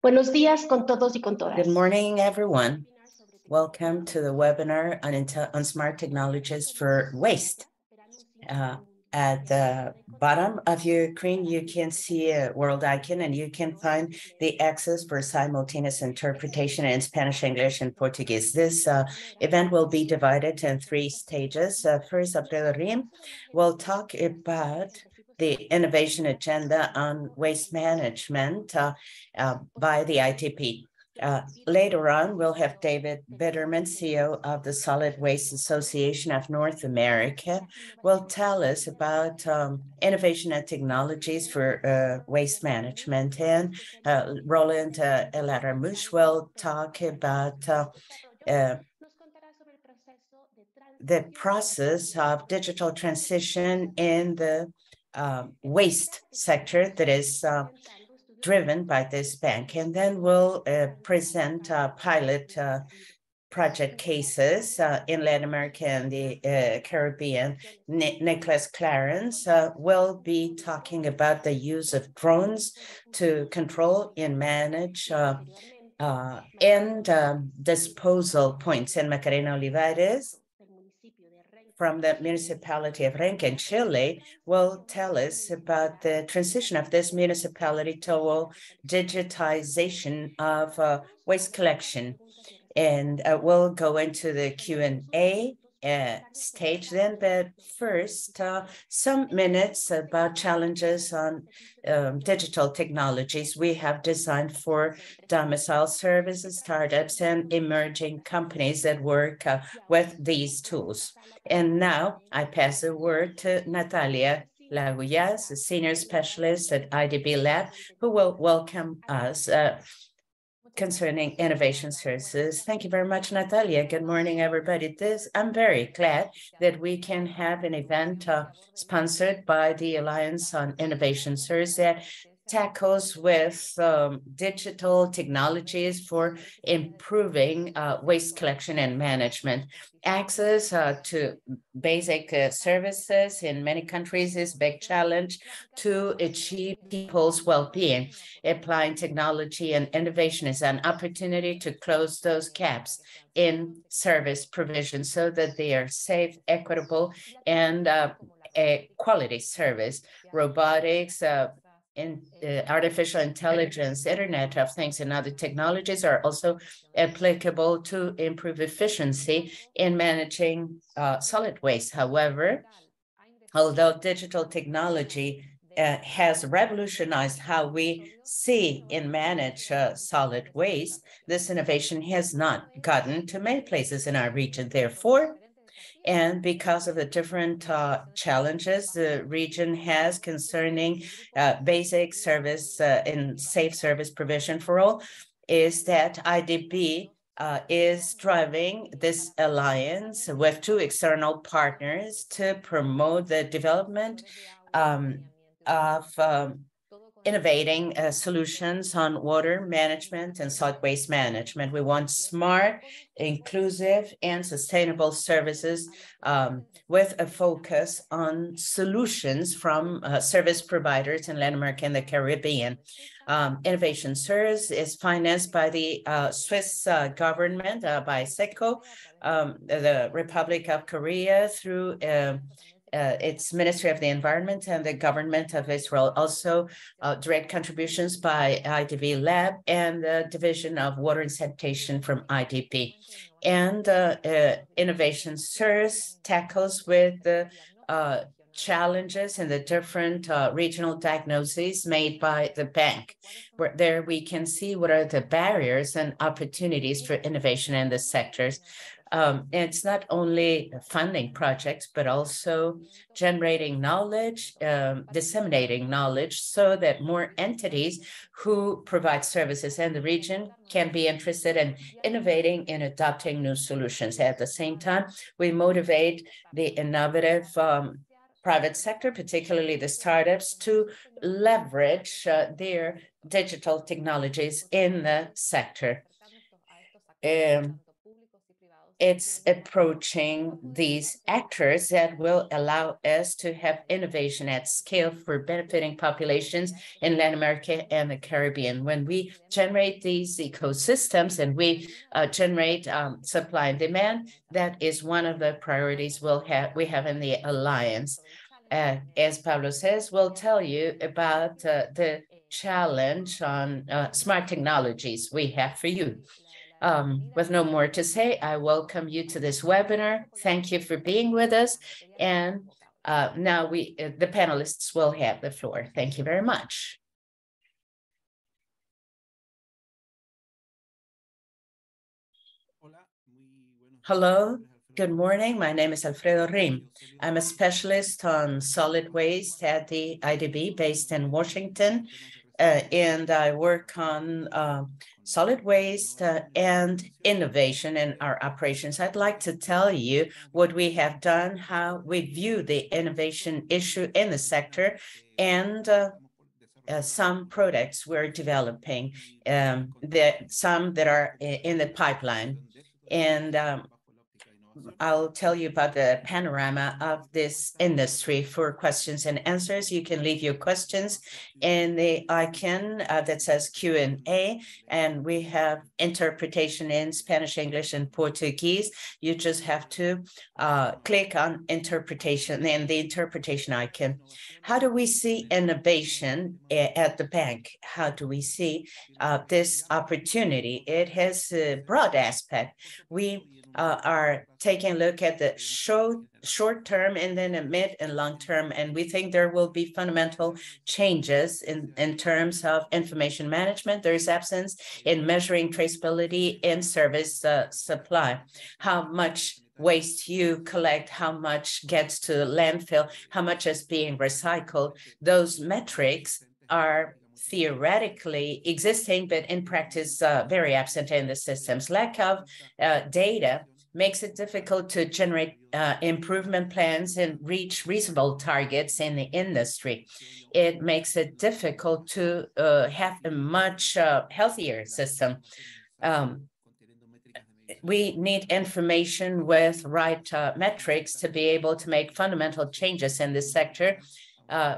Buenos días con todos y con todas. Good morning, everyone. Welcome to the webinar on smart technologies for waste. At the bottom of your screen, you can see a world icon, and you can find the access for simultaneous interpretation in Spanish, English, and Portuguese. This event will be divided in three stages. First, Alfredo Reyes will talk about the innovation agenda on waste management by the ITP. Later on, we'll have David Bitterman, CEO of the Solid Waste Association of North America, will tell us about innovation and technologies for waste management. And Roland Ramusch will talk about the process of digital transition in the waste sector that is driven by this bank. And then we'll present pilot project cases in Latin America and the Caribbean. Nicolás Clarens will be talking about the use of drones to control and manage disposal points. And Macarena Olivares from the municipality of Renca in Chile will tell us about the transition of this municipality toward digitization of waste collection. And we'll go into the Q&A stage then, but first, some minutes about challenges on digital technologies we have designed for domicile services, startups, and emerging companies that work with these tools. And now I pass the word to Natalia Laguías, a senior specialist at IDB Lab, who will welcome us concerning innovation services. Thank you very much, Natalia. Good morning, everybody. I'm very glad that we can have an event sponsored by the Alliance on Innovation Services that tackles with digital technologies for improving waste collection and management. Access to basic services in many countries is a big challenge to achieve people's well-being. Applying technology and innovation is an opportunity to close those gaps in service provision so that they are safe, equitable, and a quality service. Robotics, artificial intelligence, Internet of Things, and other technologies are also applicable to improve efficiency in managing solid waste. However, although digital technology has revolutionized how we see and manage solid waste, this innovation has not gotten to many places in our region. Therefore, and because of the different challenges the region has concerning basic service and safe service provision for all, is that IDB is driving this alliance with two external partners to promote the development of innovating solutions on water management and solid waste management. We want smart, inclusive, and sustainable services with a focus on solutions from service providers in Latin America and the Caribbean. Innovation Service is financed by the Swiss government, by SECO, the Republic of Korea, through its Ministry of the Environment and the Government of Israel. Also, direct contributions by IDB Lab and the Division of Water and Sanitation from IDB. And Innovation Service tackles with the challenges and the different regional diagnoses made by the bank. There we can see what are the barriers and opportunities for innovation in the sectors. It's not only funding projects, but also generating knowledge, disseminating knowledge, so that more entities who provide services in the region can be interested in innovating and adopting new solutions. At the same time, we motivate the innovative private sector, particularly the startups, to leverage their digital technologies in the sector. it's approaching these actors that will allow us to have innovation at scale for benefiting populations in Latin America and the Caribbean. When we generate these ecosystems and we generate supply and demand, that is one of the priorities we have in the Alliance. As Pablo says, we'll tell you about the challenge on smart technologies we have for you. With no more to say, I welcome you to this webinar. Thank you for being with us. And now the panelists will have the floor. Thank you very much. Hello. Good morning. My name is Alfredo Reyes. I'm a specialist on solid waste at the IDB based in Washington, and I work on solid waste and innovation in our operations. I'd like to tell you what we have done, how we view the innovation issue in the sector, and some products we're developing, some that are in the pipeline. And I'll tell you about the panorama of this industry for questions and answers. You can leave your questions in the icon that says Q&A, and we have interpretation in Spanish, English, and Portuguese. You just have to click on interpretation and the interpretation icon. How do we see innovation at the bank? How do we see this opportunity? It has a broad aspect. We are taking a look at the short term and then a mid and long term. And we think there will be fundamental changes in terms of information management. There is absence in measuring traceability in service supply. How much waste you collect, how much gets to landfill, how much is being recycled. Those metrics are theoretically existing, but in practice, very absent in the systems. Lack of data makes it difficult to generate improvement plans and reach reasonable targets in the industry. It makes it difficult to have a much healthier system. We need information with right metrics to be able to make fundamental changes in this sector.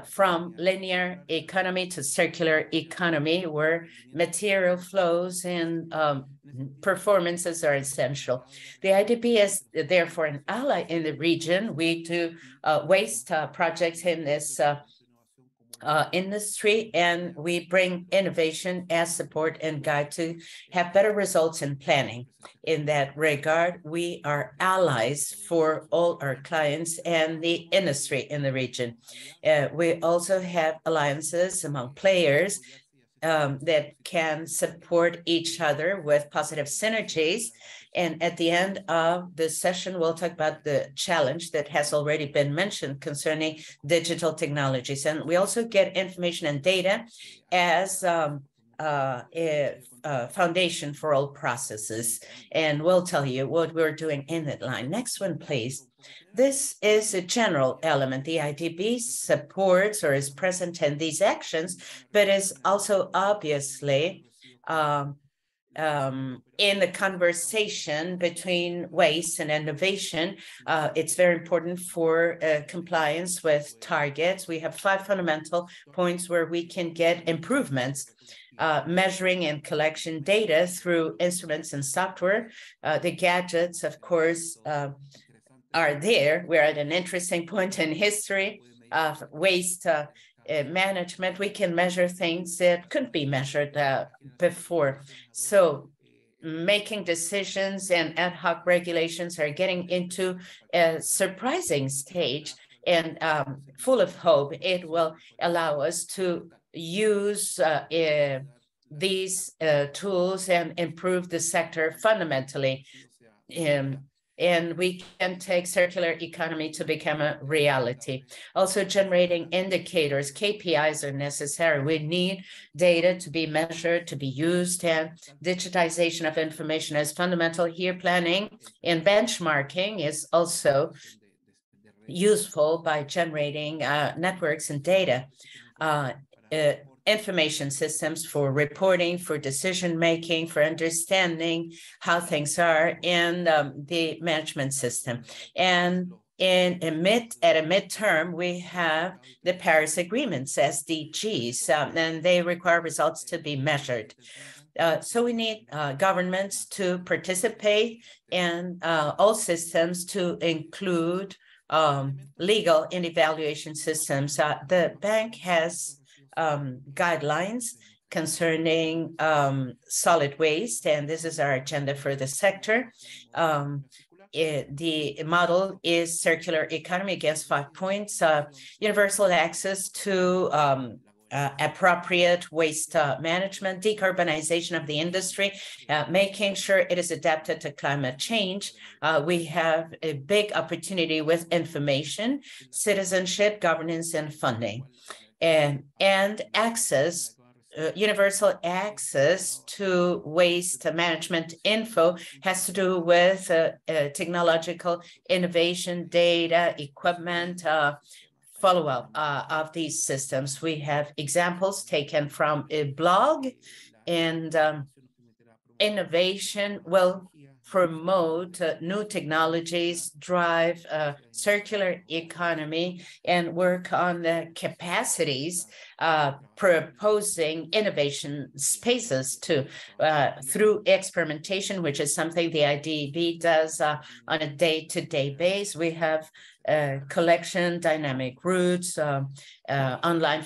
From linear economy to circular economy, where material flows and performances are essential. The IDB is therefore an ally in the region. We do waste projects in this industry, and we bring innovation as support and guide to have better results in planning. In that regard, we are allies for all our clients and the industry in the region. We also have alliances among players that can support each other with positive synergies. And at the end of the session, we'll talk about the challenge that has already been mentioned concerning digital technologies. And we also get information and data as a foundation for all processes. And we'll tell you what we're doing in that line. Next one, please. This is a general element. The IDB supports or is present in these actions, but is also obviously in the conversation between waste and innovation. It's very important for compliance with targets. We have 5 fundamental points where we can get improvements. Measuring and collection data through instruments and software. The gadgets, of course, are there. We're at an interesting point in history of waste management. We can measure things that couldn't be measured before. So making decisions and ad hoc regulations are getting into a surprising stage, and full of hope. It will allow us to use these tools and improve the sector fundamentally. And we can take circular economy to become a reality. Also, generating indicators, KPIs are necessary. We need data to be measured, to be used, and digitization of information is fundamental here. Planning and benchmarking is also useful by generating networks and data. information systems for reporting, for decision making, for understanding how things are in the management system. And at a midterm, we have the Paris agreements, SDGs, and they require results to be measured. So we need governments to participate, and all systems to include legal and evaluation systems. The bank has guidelines concerning solid waste, and this is our agenda for the sector. The model is circular economy against 5 points, universal access to appropriate waste management, decarbonization of the industry, making sure it is adapted to climate change. We have a big opportunity with information, citizenship, governance, and funding, and access, universal access to waste management info has to do with technological innovation, data, equipment, follow-up of these systems. We have examples taken from a blog, and innovation will promote new technologies, drive a circular economy, and work on the capacities, proposing innovation spaces to through experimentation, which is something the IDB does on a day-to-day basis. We have collection, dynamic routes, online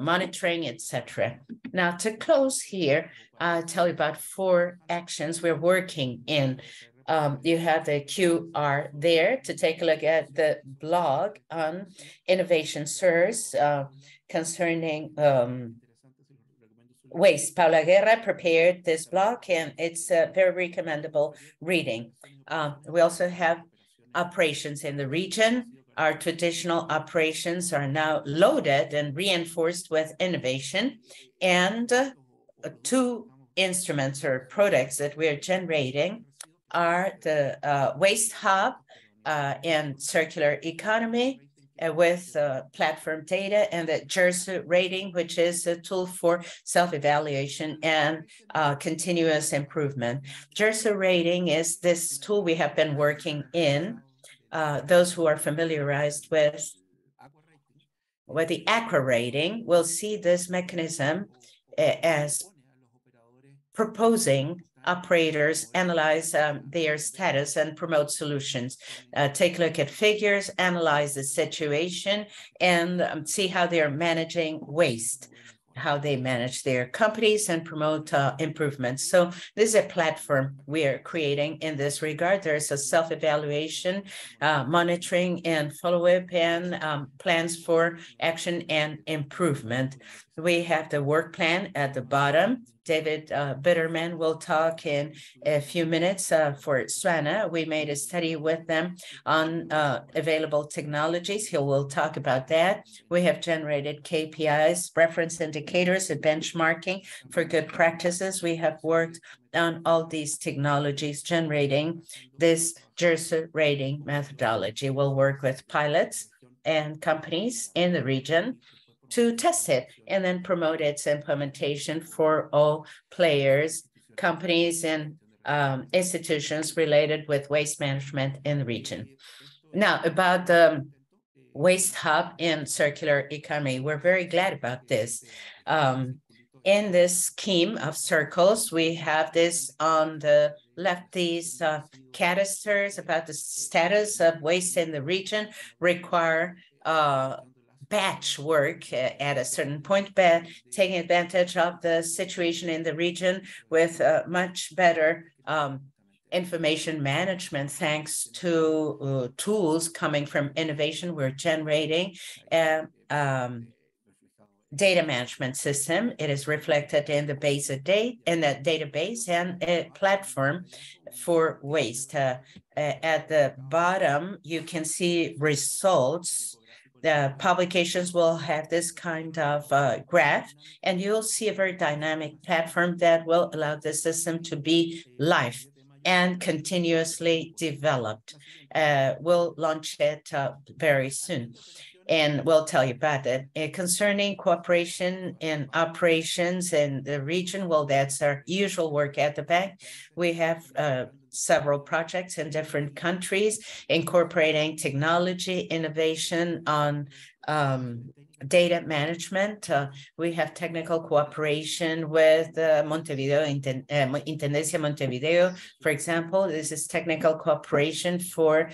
monitoring, etc. Now, to close here, I'll tell you about 4 actions we're working in. You have the QR there to take a look at the blog on innovation source concerning waste. Paula Guerra prepared this blog, and it's a very recommendable reading. We also have operations in the region. Our traditional operations are now loaded and reinforced with innovation, and 2 instruments or products that we are generating are the waste hub and circular economy with platform data, and the GIRSA rating, which is a tool for self-evaluation and continuous improvement. GIRSA rating is this tool we have been working in. Those who are familiarized with the ACRA rating will see this mechanism as proposing operators analyze their status and promote solutions. Take a look at figures, analyze the situation, and see how they are managing waste, how they manage their companies, and promote improvements. So this is a platform we are creating in this regard. There is a self-evaluation, monitoring, and follow-up, and plans for action and improvement. We have the work plan at the bottom. David Bitterman will talk in a few minutes for SWANA. We made a study with them on available technologies. He will talk about that. We have generated KPIs, reference indicators, and benchmarking for good practices. We have worked on all these technologies, generating this GIRSA rating methodology. We'll work with pilots and companies in the region to test it and then promote its implementation for all players, companies, and institutions related with waste management in the region. Now, about the waste hub and circular economy, we're very glad about this. In this scheme of circles, we have this on the left, these canisters about the status of waste in the region require batch work at a certain point, but taking advantage of the situation in the region with much better information management, thanks to tools coming from innovation. We're generating a data management system. It is reflected in the database and a platform for waste. At the bottom, you can see results. The publications will have this kind of graph, and you'll see a very dynamic platform that will allow the system to be live and continuously developed. We'll launch it very soon. and we'll tell you about that. Concerning cooperation and operations in the region, well, that's our usual work at the bank. We have several projects in different countries incorporating technology, innovation on data management. We have technical cooperation with Montevideo, Intendencia Montevideo, for example. This is technical cooperation for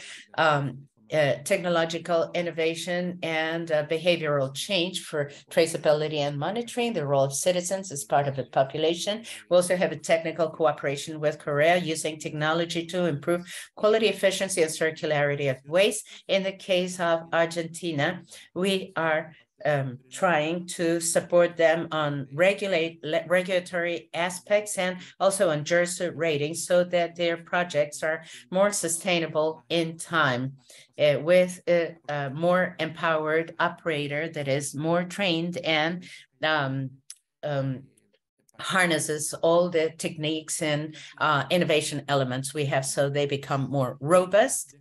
technological innovation and behavioral change for traceability and monitoring. The role of citizens as part of the population. We also have a technical cooperation with Korea using technology to improve quality, efficiency, and circularity of waste. In the case of Argentina, we are trying to support them on regulatory aspects and also on GIRSA ratings so that their projects are more sustainable in time with a more empowered operator that is more trained and harnesses all the techniques and innovation elements we have so they become more robust.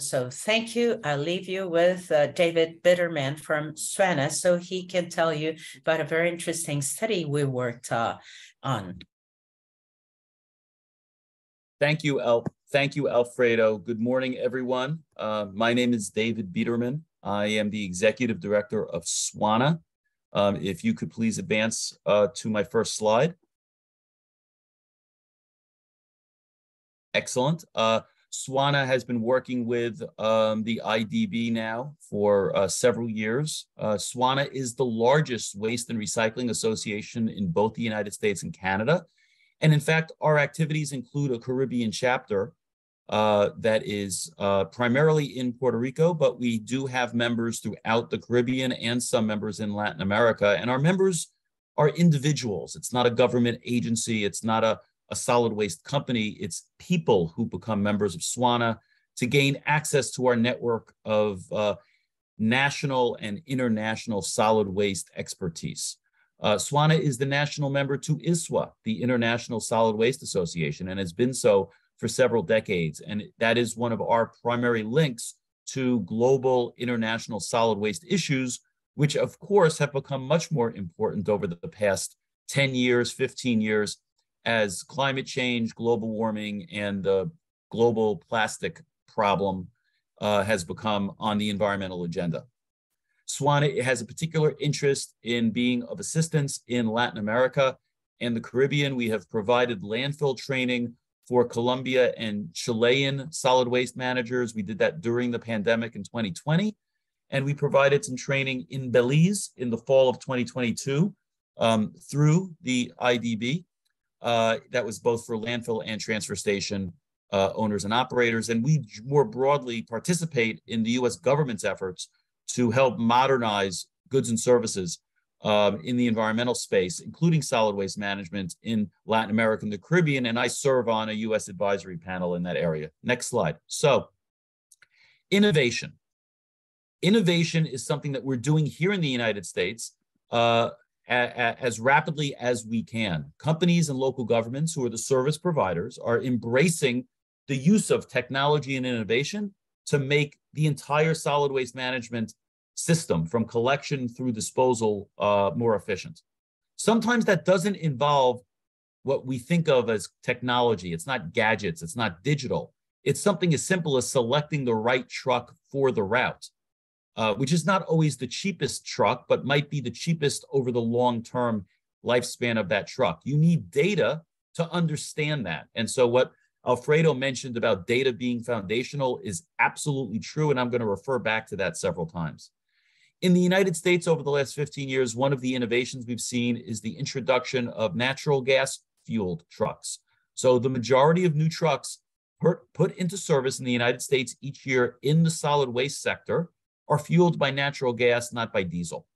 So thank you. I'll leave you with David Bitterman from SWANA so he can tell you about a very interesting study we worked on. Thank you, Alfredo. Good morning, everyone. My name is David Bitterman. I am the Executive Director of SWANA. If you could please advance to my first slide. Excellent. SWANA has been working with the IDB now for several years. SWANA is the largest waste and recycling association in both the United States and Canada. And in fact, our activities include a Caribbean chapter that is primarily in Puerto Rico, but we do have members throughout the Caribbean and some members in Latin America. And our members are individuals. It's not a government agency. It's not a solid waste company. It's people who become members of SWANA to gain access to our network of national and international solid waste expertise. SWANA is the national member to ISWA, the International Solid Waste Association, and has been so for several decades. And that is one of our primary links to global international solid waste issues, which of course have become much more important over the past 10 years, 15 years, as climate change, global warming, and the global plastic problem has become on the environmental agenda. SWANA has a particular interest in being of assistance in Latin America and the Caribbean. We have provided landfill training for Colombia and Chilean solid waste managers. We did that during the pandemic in 2020. And we provided some training in Belize in the fall of 2022 through the IDB. That was both for landfill and transfer station owners and operators. And we more broadly participate in the U.S. government's efforts to help modernize goods and services in the environmental space, including solid waste management in Latin America and the Caribbean. And I serve on a U.S. advisory panel in that area. Next slide. So innovation. Innovation is something that we're doing here in the United States as rapidly as we can. Companies and local governments who are the service providers are embracing the use of technology and innovation to make the entire solid waste management system from collection through disposal more efficient. Sometimes that doesn't involve what we think of as technology. It's not gadgets, it's not digital. It's something as simple as selecting the right truck for the route. Which is not always the cheapest truck, but might be the cheapest over the long-term lifespan of that truck. You need data to understand that. And so what Alfredo mentioned about data being foundational is absolutely true, and I'm going to refer back to that several times. In the United States over the last 15 years, one of the innovations we've seen is the introduction of natural gas-fueled trucks. So the majority of new trucks put into service in the United States each year in the solid waste sector are fueled by natural gas, not by diesel.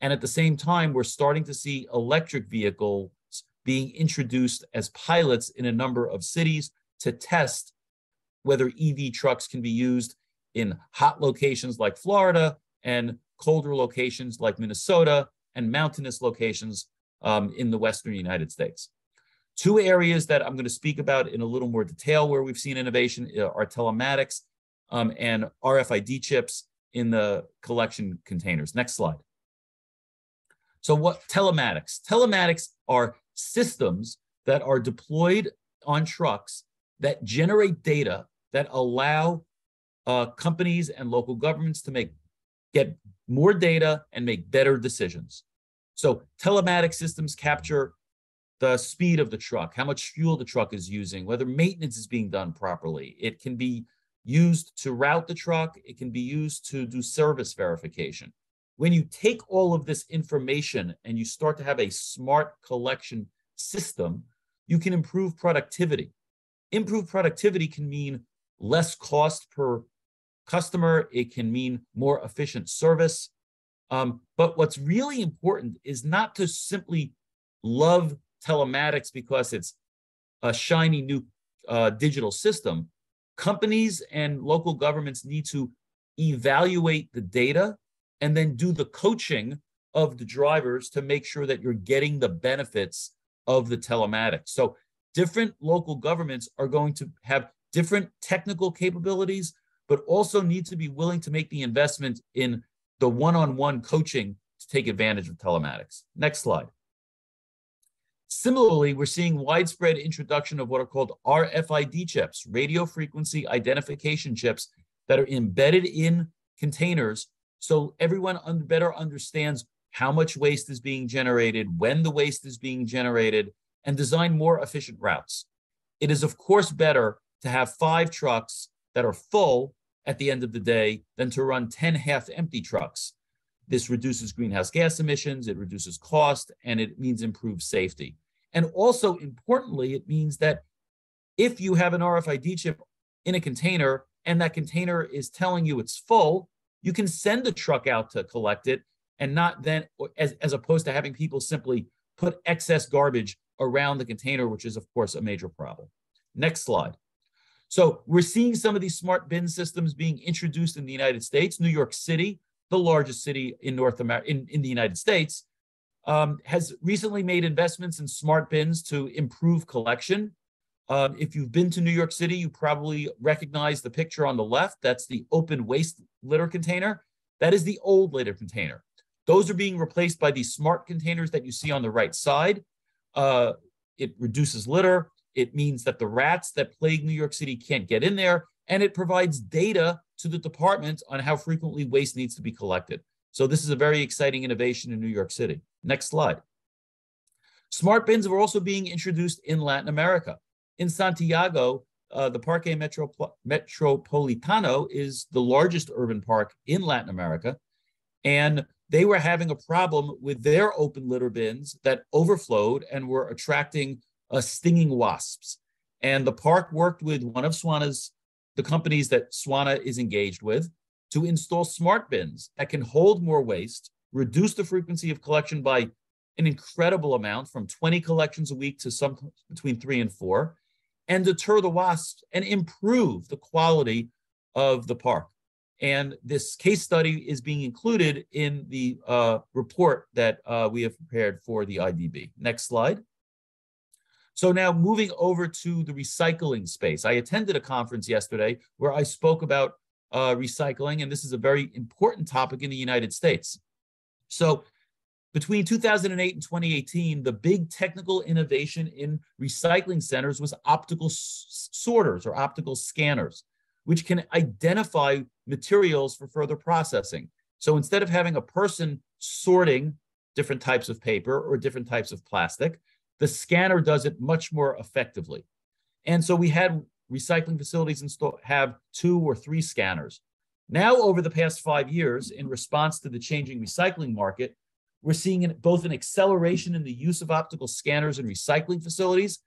And at the same time, we're starting to see electric vehicles being introduced as pilots in a number of cities to test whether EV trucks can be used in hot locations like Florida and colder locations like Minnesota and mountainous locations in the Western United States. Two areas that I'm going to speak about in a little more detail where we've seen innovation are telematics and RFID chips in the collection containers. Next slide. So what telematics? Telematics are systems that are deployed on trucks that generate data that allow companies and local governments to get more data and make better decisions. So telematic systems capture the speed of the truck, how much fuel the truck is using, whether maintenance is being done properly. It can be used to route the truck. It can be used to do service verification. When you take all of this information and you start to have a smart collection system, you can improve productivity. Improved productivity can mean less cost per customer. It can mean more efficient service. But what's really important is not to simply love telematics because it's a shiny new digital system. Companies and local governments need to evaluate the data and then do the coaching of the drivers to make sure that you're getting the benefits of the telematics. So different local governments are going to have different technical capabilities, but also need to be willing to make the investment in the one-on-one coaching to take advantage of telematics. Next slide. Similarly, we're seeing widespread introduction of what are called RFID chips, radio frequency identification chips that are embedded in containers so everyone better understands how much waste is being generated, when the waste is being generated, and design more efficient routes. It is, of course, better to have 5 trucks that are full at the end of the day than to run 10 half-empty trucks. This reduces greenhouse gas emissions, it reduces cost, and it means improved safety. And also, importantly, it means that if you have an RFID chip in a container and that container is telling you it's full, you can send the truck out to collect it and not then, as opposed to having people simply put excess garbage around the container, which is, of course, a major problem. Next slide. So we're seeing some of these smart bin systems being introduced in the United States. New York City, the largest city in North America, in the United States, has recently made investments in smart bins to improve collection. If you've been to New York City, you probably recognize the picture on the left. That's the open waste litter container. That is the old litter container. Those are being replaced by these smart containers that you see on the right side. It reduces litter. It means that the rats that plague New York City can't get in there, and it provides data to the department on how frequently waste needs to be collected. So this is a very exciting innovation in New York City. Next slide. Smart bins are also being introduced in Latin America. In Santiago, the Parque Metropolitano is the largest urban park in Latin America, and they were having a problem with their open litter bins that overflowed and were attracting stinging wasps. And the park worked with one of the companies that SWANA is engaged with to install smart bins that can hold more waste, reduce the frequency of collection by an incredible amount, from 20 collections a week to some between 3 and 4, and deter the wasps and improve the quality of the park. And this case study is being included in the report that we have prepared for the IDB. Next slide. So now moving over to the recycling space. I attended a conference yesterday where I spoke about recycling, and this is a very important topic in the United States. So between 2008 and 2018, the big technical innovation in recycling centers was optical sorters or optical scanners, which can identify materials for further processing. So instead of having a person sorting different types of paper or different types of plastic, the scanner does it much more effectively. And so we had recycling facilities have 2 or 3 scanners. Now, over the past 5 years, in response to the changing recycling market, we're seeing both an acceleration in the use of optical scanners in recycling facilities.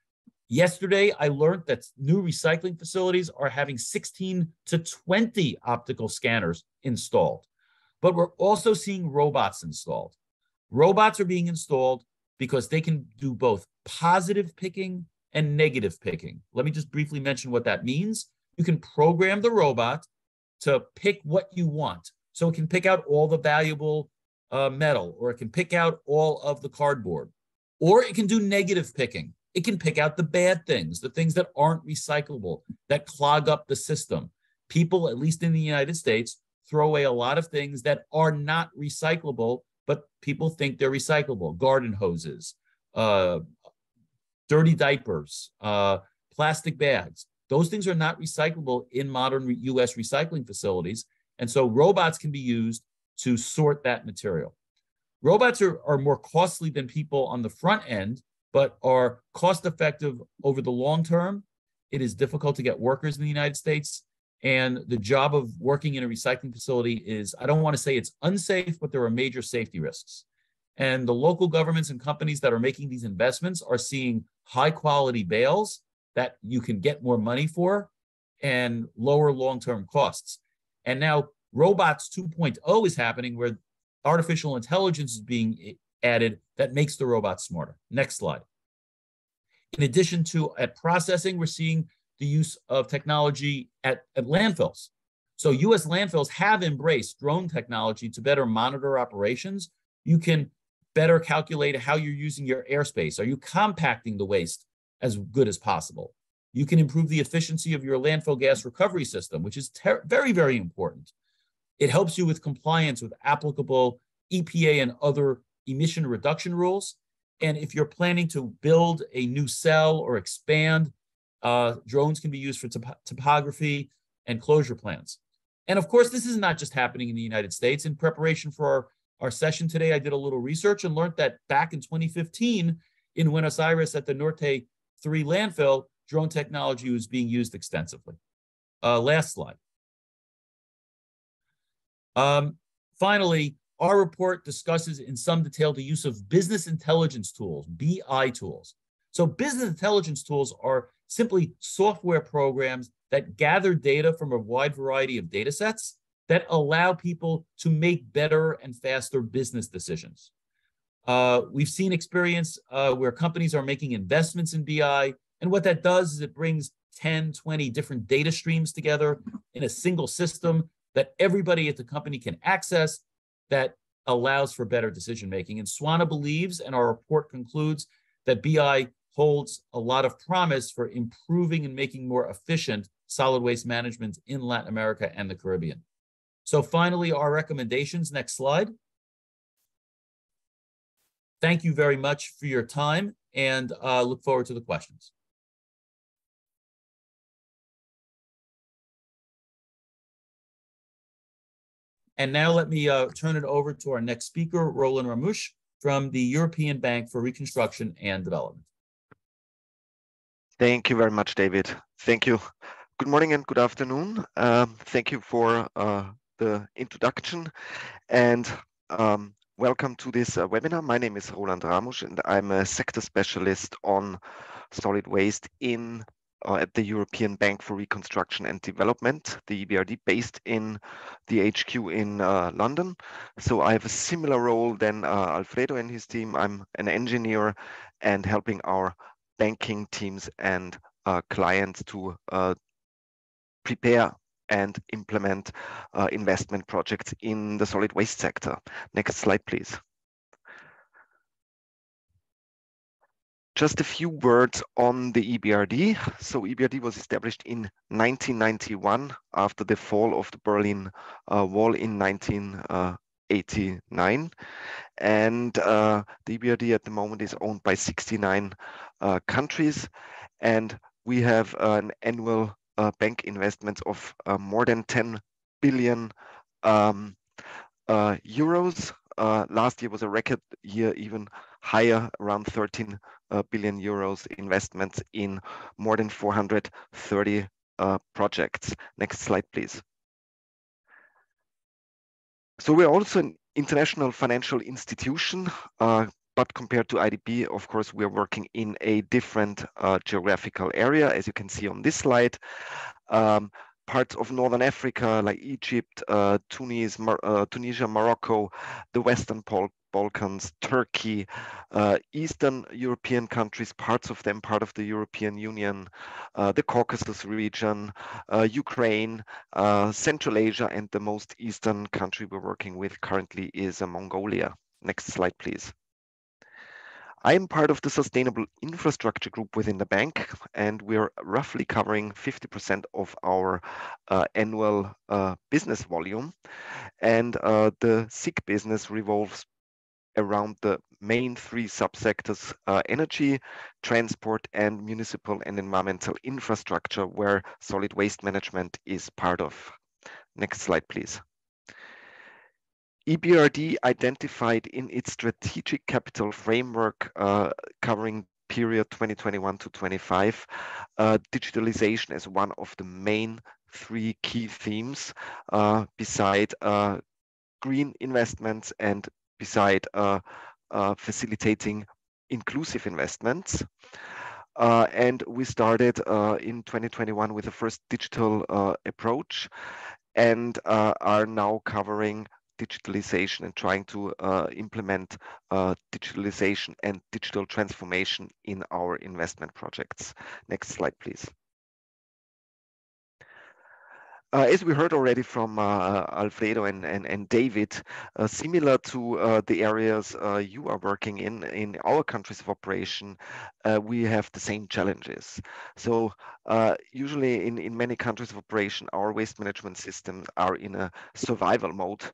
Yesterday, I learned that new recycling facilities are having 16 to 20 optical scanners installed. But we're also seeing robots installed. Robots are being installed because they can do both positive picking and negative picking. Let me just briefly mention what that means. You can program the robot to pick what you want. So it can pick out all the valuable metal, or it can pick out all of the cardboard, or it can do negative picking. It can pick out the bad things, the things that aren't recyclable, that clog up the system. People, at least in the United States, throw away a lot of things that are not recyclable, but people think they're recyclable. Garden hoses, dirty diapers, plastic bags. Those things are not recyclable in modern US recycling facilities. And so robots can be used to sort that material. Robots are more costly than people on the front end, but are cost effective over the long term. It is difficult to get workers in the United States. And the job of working in a recycling facility is, I don't want to say it's unsafe, but there are major safety risks. And the local governments and companies that are making these investments are seeing high quality bales that you can get more money for and lower long-term costs. And now robots 2.0 is happening where artificial intelligence is being added that makes the robots smarter. Next slide. In addition to at processing, we're seeing the use of technology at landfills. So US landfills have embraced drone technology to better monitor operations. You can better calculate how you're using your airspace. Are you compacting the waste as good as possible? You can improve the efficiency of your landfill gas recovery system, which is very, very important. It helps you with compliance with applicable EPA and other emission reduction rules. And if you're planning to build a new cell or expand, drones can be used for topography and closure plans. And of course, this is not just happening in the United States. In preparation for our session today, I did a little research and learned that back in 2015 in Buenos Aires at the Norte 3 landfill, drone technology was being used extensively. Last slide. Finally, our report discusses in some detail the use of business intelligence tools, BI tools. So business intelligence tools are simply software programs that gather data from a wide variety of data sets that allow people to make better and faster business decisions. We've seen experience where companies are making investments in BI, and what that does is it brings 10, 20 different data streams together in a single system that everybody at the company can access that allows for better decision-making. And SWANA believes, and our report concludes, that BI holds a lot of promise for improving and making more efficient solid waste management in Latin America and the Caribbean. So finally, our recommendations, next slide. Thank you very much for your time and look forward to the questions. And now let me turn it over to our next speaker, Roland Ramusch from the European Bank for Reconstruction and Development. Thank you very much, David. Thank you. Good morning and good afternoon. Thank you for the introduction and welcome to this webinar. My name is Roland Ramusch and I'm a sector specialist on solid waste in at the European Bank for Reconstruction and Development, the EBRD, based in the HQ in London. So I have a similar role than Alfredo and his team. I'm an engineer and helping our banking teams and clients to prepare and implement investment projects in the solid waste sector. Next slide, please. Just a few words on the EBRD. So EBRD was established in 1991 after the fall of the Berlin Wall in 1989. And the EBRD at the moment is owned by 69 countries. And we have an annual bank investments of more than 10 billion euros. Last year was a record year, even higher, around 13 billion euros investments in more than 430 projects. Next slide, please. So we're also an international financial institution, but compared to IDB, of course, we're working in a different geographical area, as you can see on this slide. Parts of Northern Africa, like Egypt, Tunisia, Morocco, the Western Balkans, Turkey, Eastern European countries, parts of them part of the European Union, the Caucasus region, Ukraine, Central Asia, and the most eastern country we're working with currently is Mongolia. Next slide, please. I am part of the Sustainable Infrastructure Group within the bank, and we're roughly covering 50% of our annual business volume. And the SIG business revolves around the main three subsectors, energy, transport, and municipal and environmental infrastructure, where solid waste management is part of. Next slide, please. EBRD identified in its strategic capital framework covering period 2021 to 2025, digitalization as one of the main three key themes, beside green investments and beside facilitating inclusive investments. And we started in 2021 with the first digital approach, and are now covering digitalization and trying to implement digitalization and digital transformation in our investment projects. Next slide, please. As we heard already from Alfredo and David, similar to the areas you are working in our countries of operation, we have the same challenges. So usually in many countries of operation, our waste management systems are in a survival mode.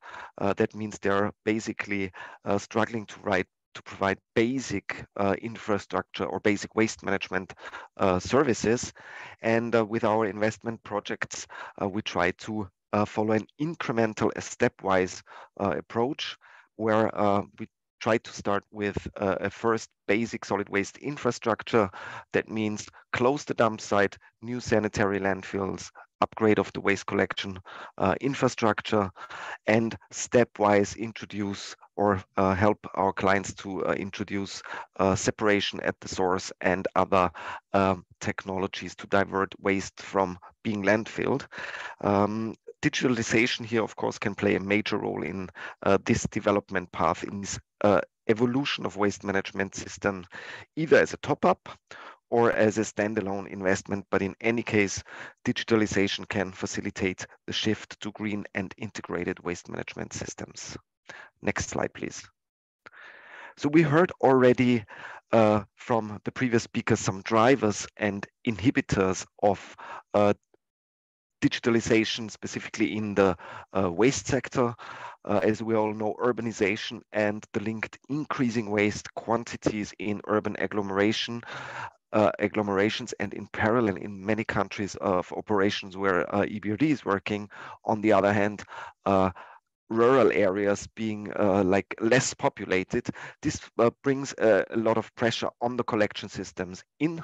That means they're basically struggling to provide basic infrastructure or basic waste management services. And with our investment projects, we try to follow an incremental, a stepwise approach, where we try to start with a first basic solid waste infrastructure. That means close the dump site, new sanitary landfills, upgrade of the waste collection infrastructure, and stepwise introduce or help our clients to introduce separation at the source and other technologies to divert waste from being landfilled. Digitalization here, of course, can play a major role in this development path, in this evolution of waste management system, either as a top-up or as a standalone investment. But in any case, digitalization can facilitate the shift to green and integrated waste management systems. Next slide, please. So we heard already from the previous speakers some drivers and inhibitors of digitalization, specifically in the waste sector. As we all know, urbanization and the linked increasing waste quantities in urban agglomerations, and in parallel in many countries of operations where EBRD is working. On the other hand, rural areas being like less populated. This brings a lot of pressure on the collection systems in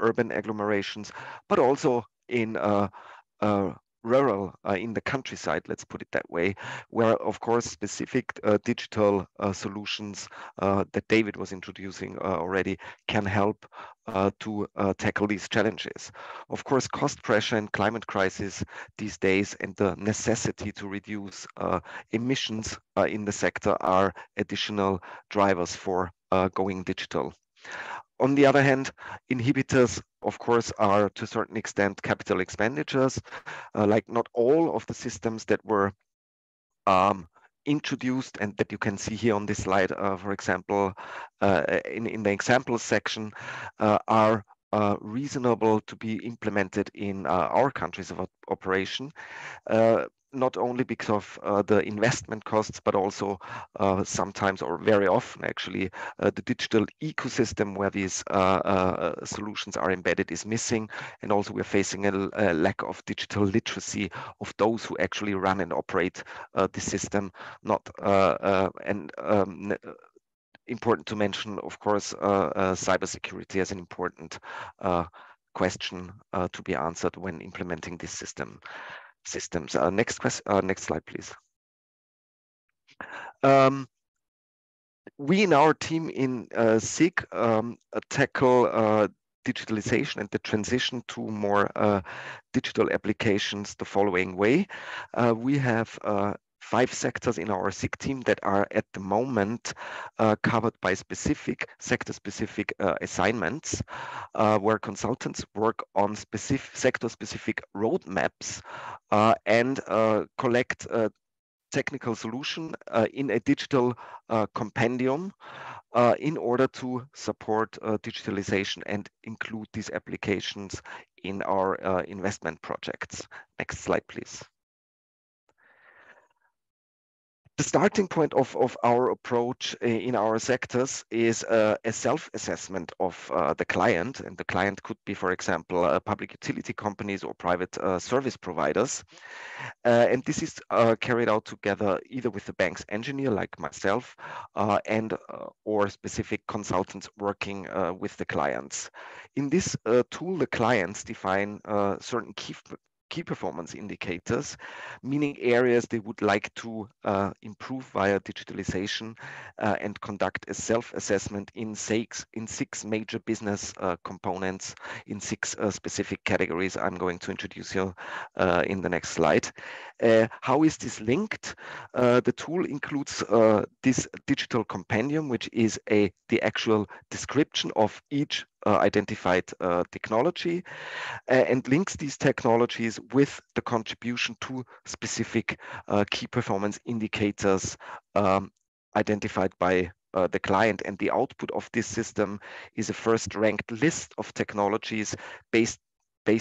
urban agglomerations, but also in rural, in the countryside, let's put it that way, where, of course, specific digital solutions that David was introducing already can help to tackle these challenges. Of course, cost pressure and climate crisis these days and the necessity to reduce emissions in the sector are additional drivers for going digital. On the other hand, inhibitors, of course, are to a certain extent capital expenditures. Like not all of the systems that were introduced and that you can see here on this slide, for example, in the examples section, are reasonable to be implemented in our countries of operation. Not only because of the investment costs, but also sometimes, or very often actually, the digital ecosystem where these solutions are embedded is missing. And also we're facing a lack of digital literacy of those who actually run and operate the system. Important to mention, of course, cybersecurity as an important question to be answered when implementing this system. Next question. Next slide, please. We in our team in SIG tackle digitalization and the transition to more digital applications the following way. We have five sectors in our SIG team that are at the moment covered by specific sector-specific assignments, where consultants work on specific sector-specific roadmaps and collect technical solution in a digital compendium in order to support digitalization and include these applications in our investment projects. Next slide, please. The starting point of our approach in our sectors is a self-assessment of the client. And the client could be, for example, public utility companies or private service providers. And this is carried out together either with the bank's engineer like myself or specific consultants working with the clients. In this tool, the clients define certain key performance indicators, meaning areas they would like to improve via digitalization and conduct a self-assessment in six major business components, in six specific categories I'm going to introduce you in the next slide. How is this linked? The tool includes this digital compendium, which is the actual description of each identified technology and links these technologies with the contribution to specific key performance indicators identified by the client. And the output of this system is a first ranked list of technologies based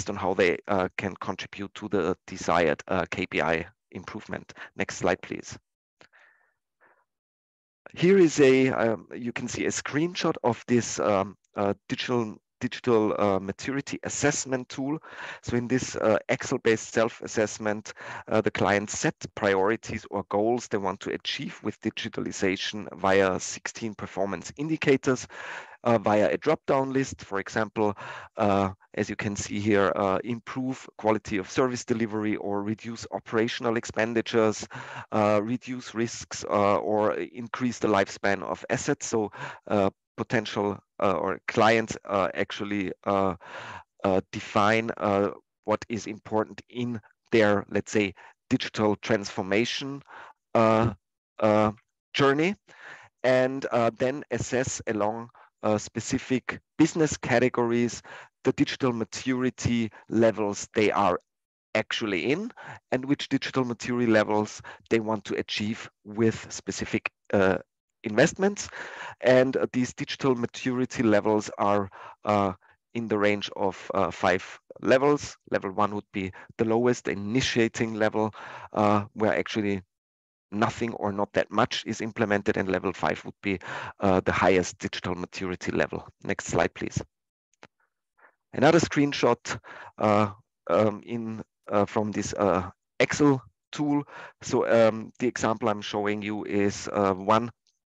on how they can contribute to the desired KPI improvement. Next slide, please. Here is you can see a screenshot of this digital maturity assessment tool. So in this Excel-based self-assessment, the client set priorities or goals they want to achieve with digitalization via 16 performance indicators via a drop-down list. For example, as you can see here, improve quality of service delivery or reduce operational expenditures, reduce risks or increase the lifespan of assets. So potential or clients actually define what is important in their, let's say, digital transformation journey, and then assess along specific business categories the digital maturity levels they are actually in and which digital maturity levels they want to achieve with specific investments. And these digital maturity levels are in the range of 5 levels. Level 1 would be the lowest, the initiating level, where actually nothing or not that much is implemented, and level 5 would be the highest digital maturity level. Next slide, please. Another screenshot from this Excel tool. So the example I'm showing you is one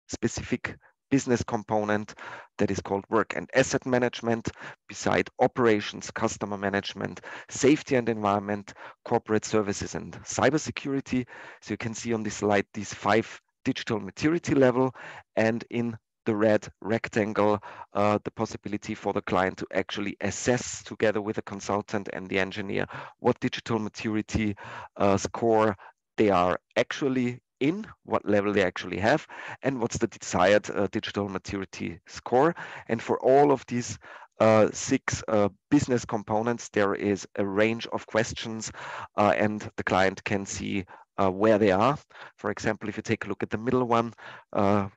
specific business component that is called work and asset management, beside operations, customer management, safety and environment, corporate services, and cybersecurity. So you can see on this slide these 5 digital maturity level, and in the red rectangle, the possibility for the client to actually assess together with a consultant and the engineer what digital maturity score they are actually in, what level they actually have, and what's the desired digital maturity score. And for all of these 6 business components, there is a range of questions and the client can see where they are. For example, if you take a look at the middle one,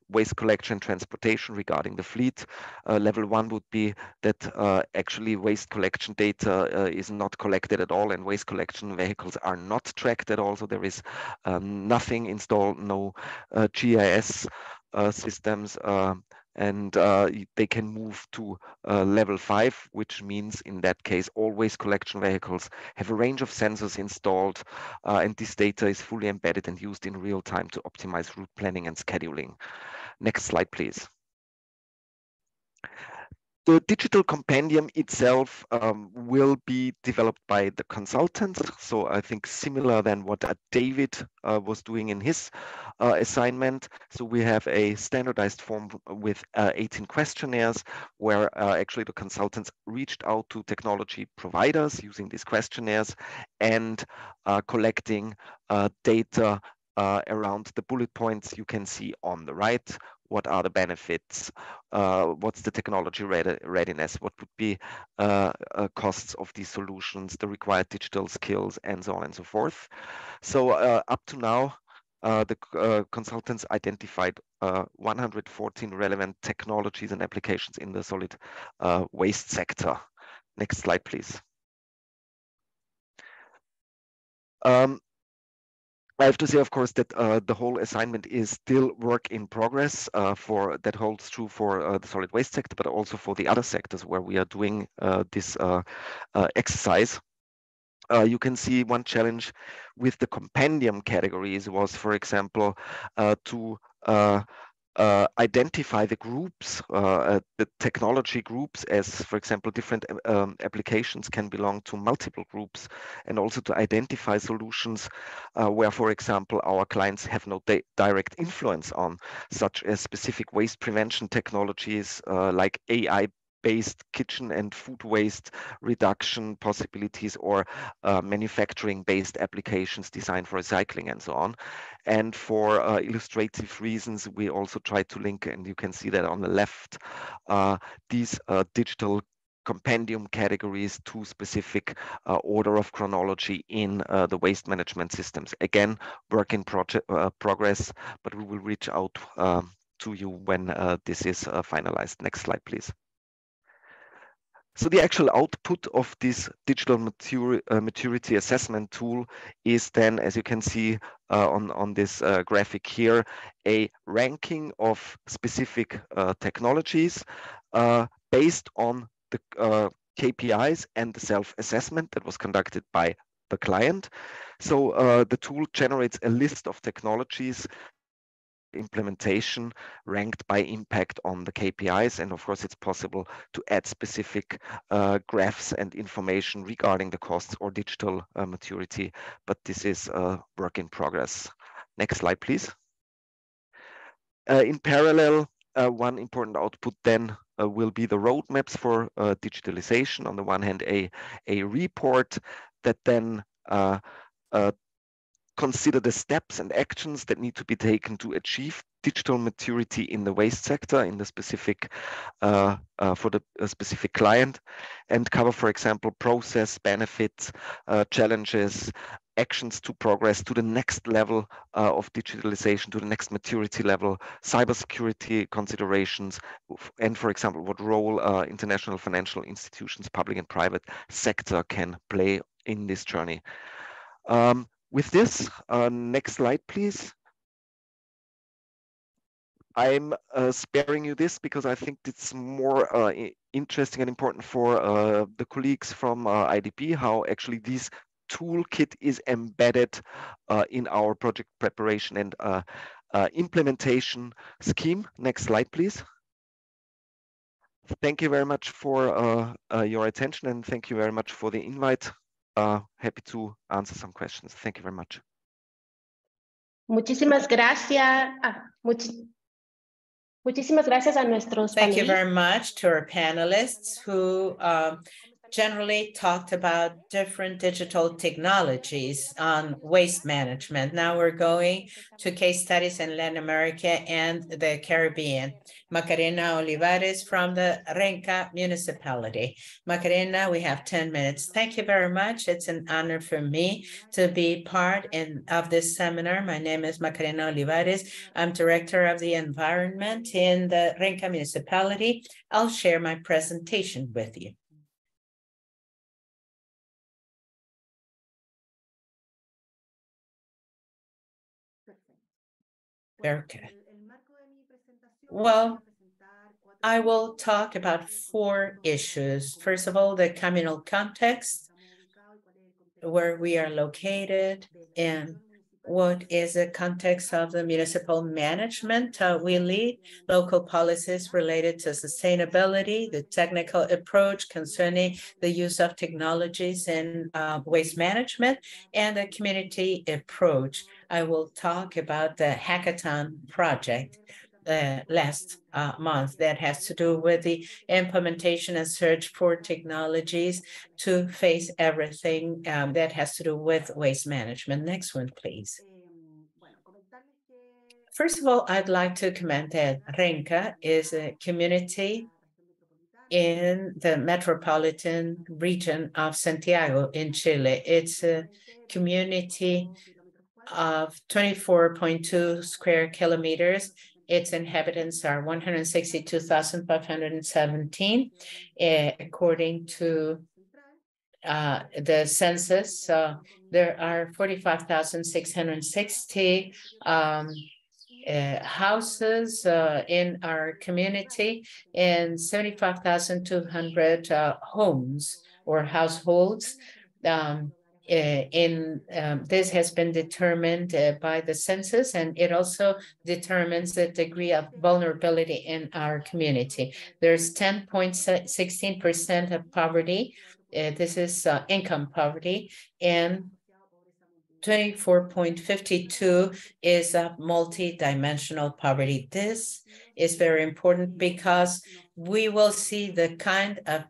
waste collection, transportation regarding the fleet, level 1 would be that actually waste collection data is not collected at all and waste collection vehicles are not tracked at all. So there is nothing installed, no GIS systems, and they can move to level 5, which means in that case, all waste collection vehicles have a range of sensors installed, and this data is fully embedded and used in real time to optimize route planning and scheduling. Next slide, please. The digital compendium itself will be developed by the consultants. So I think similar than what David was doing in his assignment. So we have a standardized form with 18 questionnaires where actually the consultants reached out to technology providers using these questionnaires and collecting data around the bullet points you can see on the right. What are the benefits? What's the technology readiness? What would be costs of these solutions, the required digital skills, and so on and so forth. So up to now, the consultants identified 114 relevant technologies and applications in the solid waste sector. Next slide, please. I have to say, of course, that the whole assignment is still work in progress. That holds true for the solid waste sector, but also for the other sectors where we are doing this exercise. You can see one challenge with the compendium categories was, for example, to identify the groups, the technology groups, as for example, different applications can belong to multiple groups, and also to identify solutions where, for example, our clients have no direct influence on, such as specific waste prevention technologies like AI-based kitchen and food waste reduction possibilities, or manufacturing-based applications designed for recycling and so on. And for illustrative reasons, we also try to link, and you can see that on the left, these digital compendium categories to specific order of chronology in the waste management systems. Again, work in progress, but we will reach out to you when this is finalized. Next slide, please. So the actual output of this digital maturity assessment tool is then, as you can see on this graphic here, a ranking of specific technologies based on the KPIs and the self-assessment that was conducted by the client. So the tool generates a list of technologies implementation ranked by impact on the KPIs, and of course it's possible to add specific graphs and information regarding the costs or digital maturity, but this is work in progress. Next slide, please. In parallel, one important output then will be the roadmaps for digitalization. On the one hand, a report that then consider the steps and actions that need to be taken to achieve digital maturity in the waste sector in the specific for the specific client, and cover, for example, process, benefits, challenges, actions to progress to the next level of digitalization, to the next maturity level, cybersecurity considerations, and for example, what role international financial institutions, public and private sector, can play in this journey. With this, next slide, please. I'm sparing you this because I think it's more interesting and important for the colleagues from IDB how actually this toolkit is embedded in our project preparation and implementation scheme. Next slide, please. Thank you very much for your attention, and thank you very much for the invite. Happy to answer some questions. Thank you very much. Muchísimas gracias. Muchísimas gracias a nuestros. Thank you very much to our panelists who generally talked about different digital technologies on waste management. Now we're going to case studies in Latin America and the Caribbean. Macarena Olivares from the Renca municipality. Macarena, we have 10 minutes. Thank you very much. It's an honor for me to be part of this seminar. My name is Macarena Olivares. I'm director of the environment in the Renca municipality. I'll share my presentation with you. Okay. Well, I will talk about 4 issues. First of all, the communal context, where we are located, and what is the context of the municipal management. We lead local policies related to sustainability, the technical approach concerning the use of technologies in waste management, and the community approach. I will talk about the hackathon project last month that has to do with the implementation and search for technologies to face everything that has to do with waste management. Next one, please. First of all, I'd like to comment that Renca is a community in the metropolitan region of Santiago in Chile. It's a community of 24.2 square kilometers. Its inhabitants are 162,517, according to the census. There are 45,660 houses in our community and 75,200 homes or households. This has been determined by the census, and it also determines the degree of vulnerability in our community. There's 10.16% of poverty. This is income poverty, and 24.52 is a multidimensional poverty. This is very important because we will see the kind of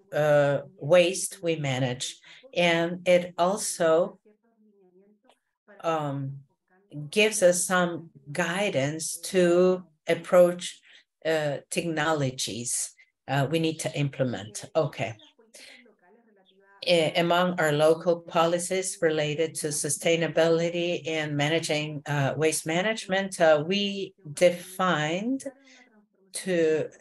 waste we manage. And it also gives us some guidance to approach technologies we need to implement. Okay. Among our local policies related to sustainability and managing waste management, we defined the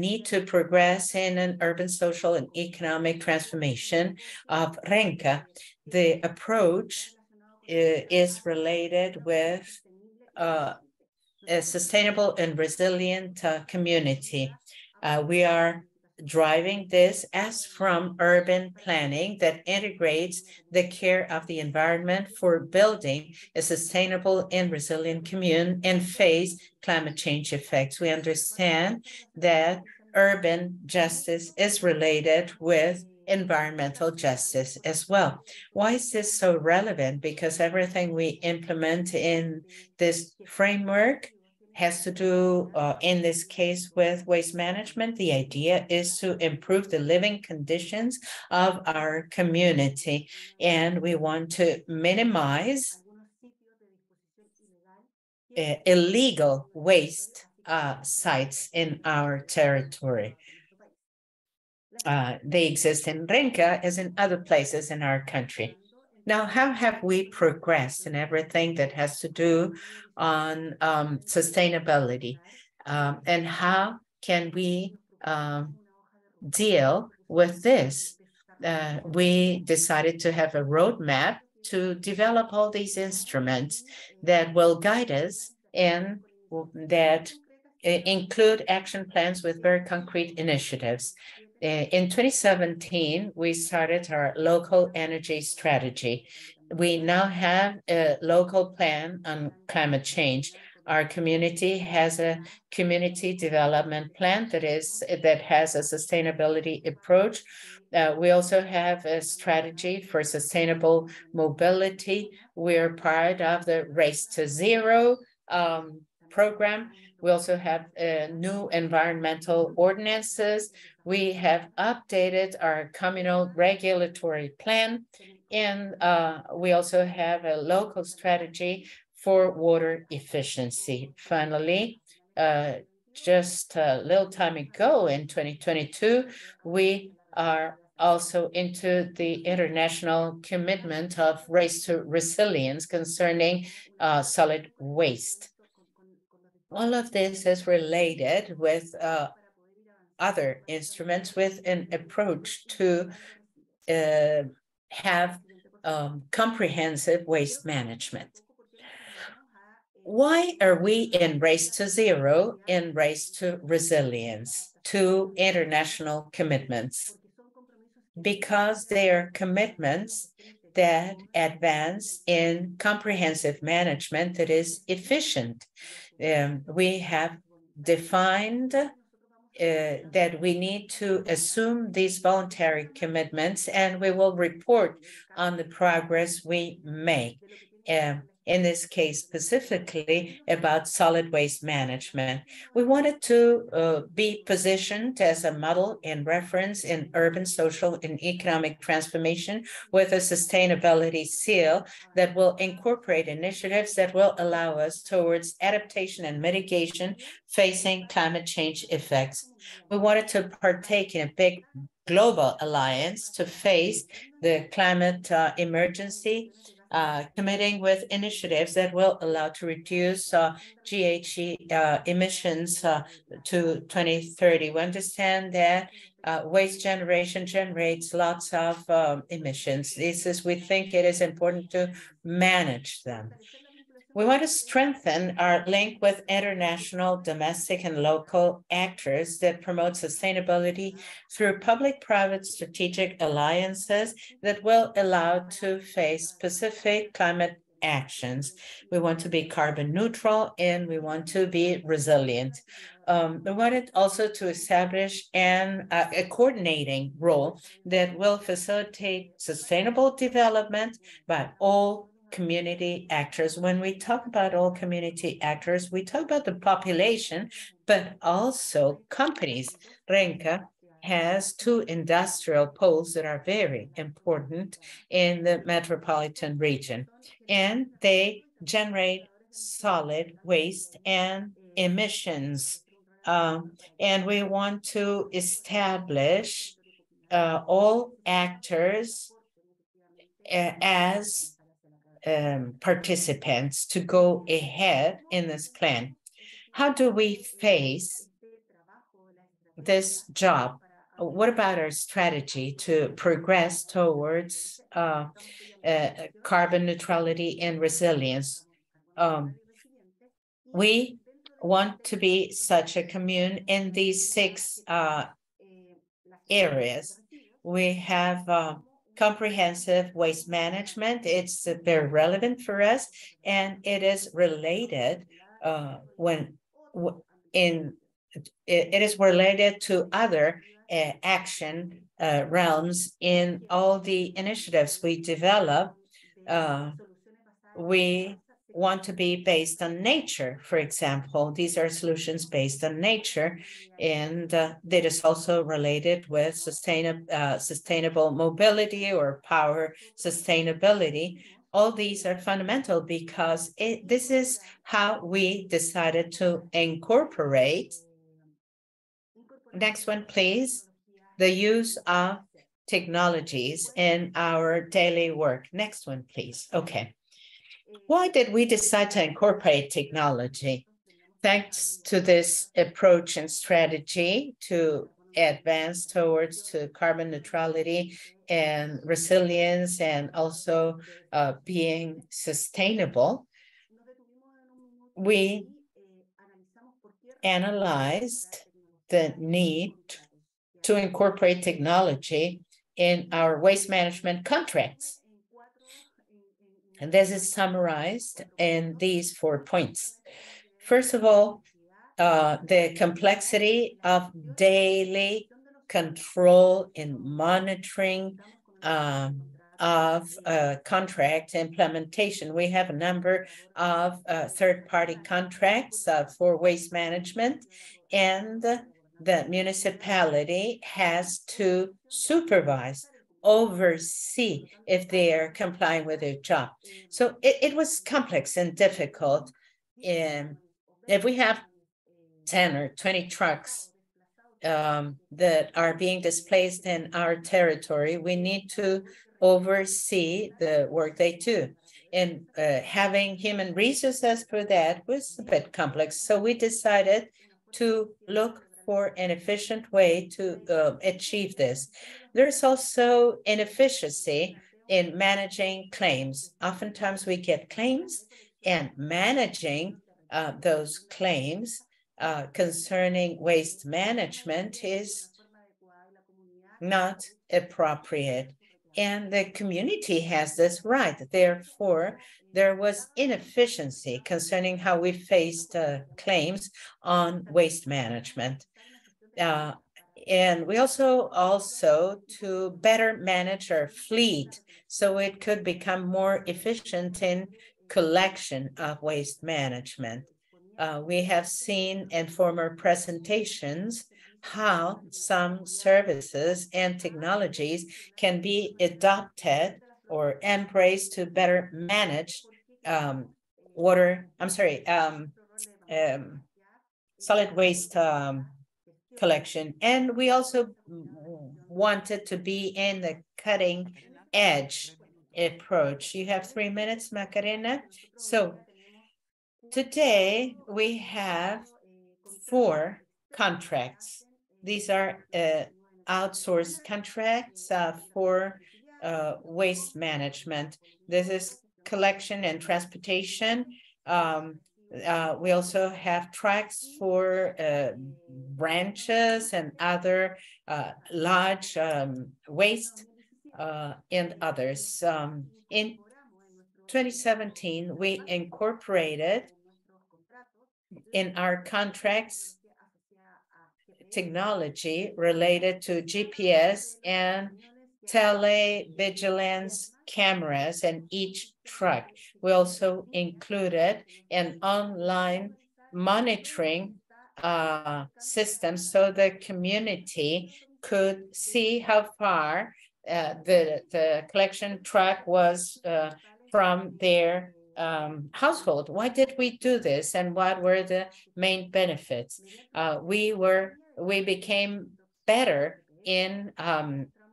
need to progress in an urban social and economic transformation of Renca. The approach is related with a sustainable and resilient community. We are driving this as from urban planning that integrates the care of the environment for building a sustainable and resilient commune and face climate change effects. We understand that urban justice is related with environmental justice as well. Why is this so relevant? Because everything we implement in this framework has to do, in this case, with waste management. The idea is to improve the living conditions of our community, and we want to minimize illegal waste sites in our territory. They exist in Renca as in other places in our country. Now, how have we progressed in everything that has to do on sustainability? And how can we deal with this? We decided to have a roadmap to develop all these instruments that will guide us and that include action plans with very concrete initiatives. In 2017, we started our local energy strategy. We now have a local plan on climate change. Our community has a community development plan that has a sustainability approach. We also have a strategy for sustainable mobility. We're part of the Race to Zero program. We also have new environmental ordinances. We have updated our communal regulatory plan, and we also have a local strategy for water efficiency. Finally, just a little time ago in 2022, we are also into the international commitment of Race to Resilience concerning solid waste. All of this is related with other instruments with an approach to have comprehensive waste management. Why are we in Race to Zero and Race to Resilience, two international commitments? Because they are commitments that advance in comprehensive management that is efficient. We have defined that we need to assume these voluntary commitments, and we will report on the progress we make, in this case specifically about solid waste management. We wanted to be positioned as a model and reference in urban social and economic transformation with a sustainability seal that will incorporate initiatives that will allow us towards adaptation and mitigation facing climate change effects. We wanted to partake in a big global alliance to face the climate emergency committing with initiatives that will allow to reduce GHG emissions to 2030. We understand that waste generation generates lots of emissions. This is, we think it is important to manage them. We want to strengthen our link with international, domestic, and local actors that promote sustainability through public-private strategic alliances that will allow to face specific climate actions. We want to be carbon neutral and we want to be resilient. We wanted also to establish a coordinating role that will facilitate sustainable development by all community actors. When we talk about all community actors, we talk about the population, but also companies. Renca has two industrial poles that are very important in the metropolitan region, and they generate solid waste and emissions. And we want to establish all actors as participants to go ahead in this plan. How do we face this job? What about our strategy to progress towards carbon neutrality and resilience? We want to be such a commune in these six areas. We have comprehensive waste management. It's very relevant for us, and it is related related to other action realms in all the initiatives we develop. We want to be based on nature, for example. These are solutions based on nature, and that is also related with sustainable mobility or power sustainability. All these are fundamental because this is how we decided to incorporate. Next one, please. The use of technologies in our daily work. Next one, please. Okay. Why did we decide to incorporate technology? Thanks to this approach and strategy to advance towards carbon neutrality and resilience, and also being sustainable, we analyzed the need to incorporate technology in our waste management contracts. And this is summarized in these 4 points. First of all, the complexity of daily control and monitoring of contract implementation. We have a number of third-party contracts for waste management, and the municipality has to supervise, oversee if they are complying with their job. So it was complex and difficult. And if we have 10 or 20 trucks that are being displaced in our territory, we need to oversee the work they do. And having human resources for that was a bit complex. So we decided to look for an efficient way to achieve this. There's also inefficiency in managing claims. Oftentimes we get claims, and managing those claims concerning waste management is not appropriate. And the community has this right. Therefore, there was inefficiency concerning how we faced claims on waste management. And we also to better manage our fleet so it could become more efficient in collection of waste management. We have seen in former presentations how some services and technologies can be adopted or embraced to better manage solid waste collection. And we also wanted to be in the cutting edge approach. You have 3 minutes, Macarena. So today we have 4 contracts. These are outsourced contracts for waste management. This is collection and transportation. We also have tracks for branches and other large waste and others. In 2017, we incorporated in our contracts technology related to GPS and televigilance cameras in each truck. We also included an online monitoring system so the community could see how far the collection truck was from their household. Why did we do this and what were the main benefits? We became better in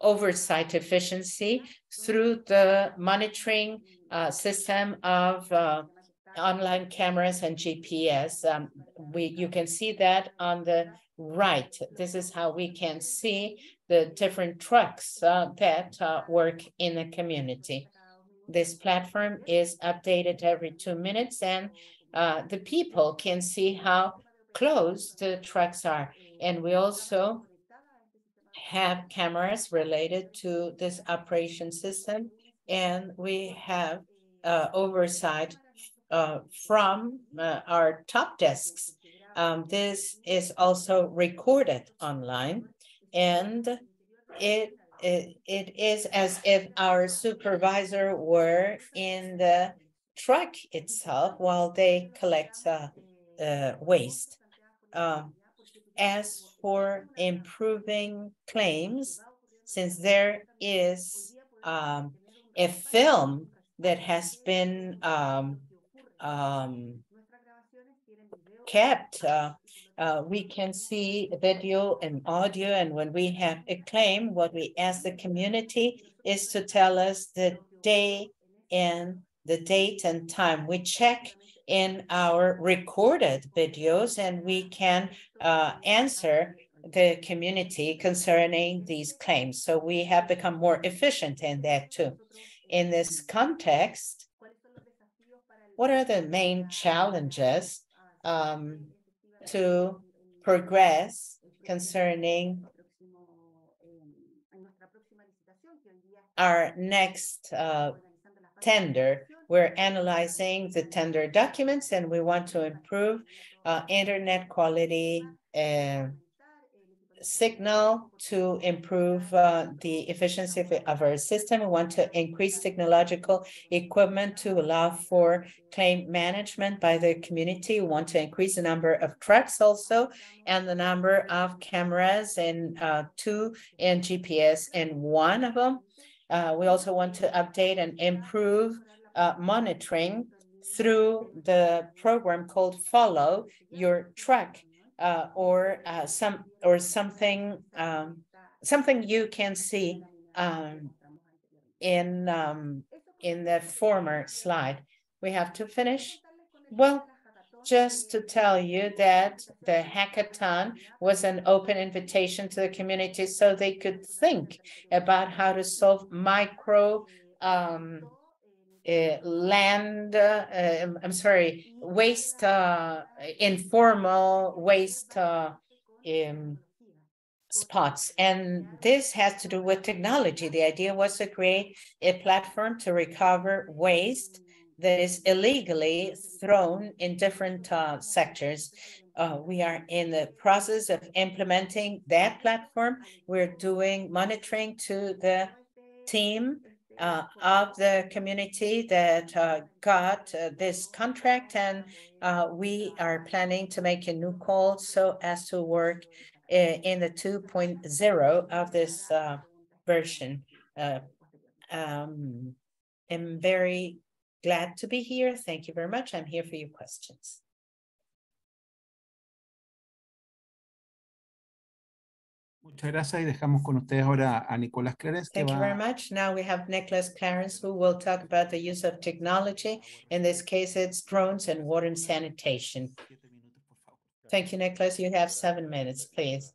oversight efficiency through the monitoring system of online cameras and GPS. You can see that on the right. This is how we can see the different trucks that work in the community. This platform is updated every 2 minutes, and the people can see how close the trucks are. And we also have cameras related to this operation system, and we have oversight from our top desks. This is also recorded online, and it is as if our supervisor were in the truck itself while they collect waste. As for improving claims, since there is a film that has been kept, we can see video and audio, and when we have a claim, what we ask the community is to tell us the date and time. We check in our recorded videos, and we can answer the community concerning these claims. So we have become more efficient in that too. In this context, what are the main challenges to progress concerning our next tender? We're analyzing the tender documents, and we want to improve internet quality signal to improve the efficiency of our system. We want to increase technological equipment to allow for claim management by the community. We want to increase the number of trucks also, and the number of cameras in 2 and GPS in 1 of them. We also want to update and improve monitoring through the program called Follow Your Truck, or something something you can see in the former slide. We have to finish. Well, just to tell you that the hackathon was an open invitation to the community so they could think about how to solve micro waste, informal waste spots. And this has to do with technology. The idea was to create a platform to recover waste that is illegally thrown in different sectors. We are in the process of implementing that platform. We're doing monitoring to the team of the community that got this contract, and we are planning to make a new call so as to work in the 2.0 of this version. I'm very glad to be here. Thank you very much. I'm here for your questions. Muchas gracias y dejamos con ustedes ahora a Nicolás Clarens. Thank you very much. Now we have Nicolás Clarens who will talk about the use of technology. In this case, it's drones and water and sanitation. Thank you, Nicolás. You have 7 minutes, please.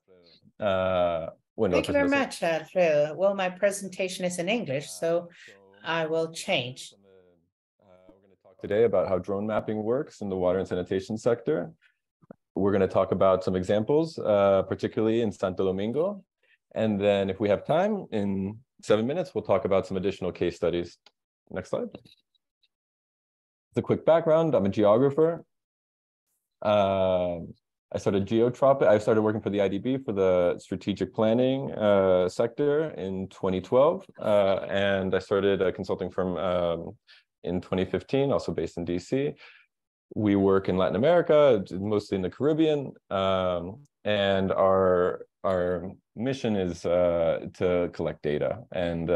Thank you very much, Alfredo. Well, my presentation is in English, so I will change. We're going to talk today about how drone mapping works in the water and sanitation sector. We're going to talk about some examples, particularly in Santo Domingo. And then if we have time, in 7 minutes, we'll talk about some additional case studies. Next slide. As a quick background, I'm a geographer. I started geotropic. I started working for the IDB for the strategic planning sector in 2012. And I started a consulting firm in 2015, also based in DC. We work in Latin America, mostly in the Caribbean, and our mission is to collect data, and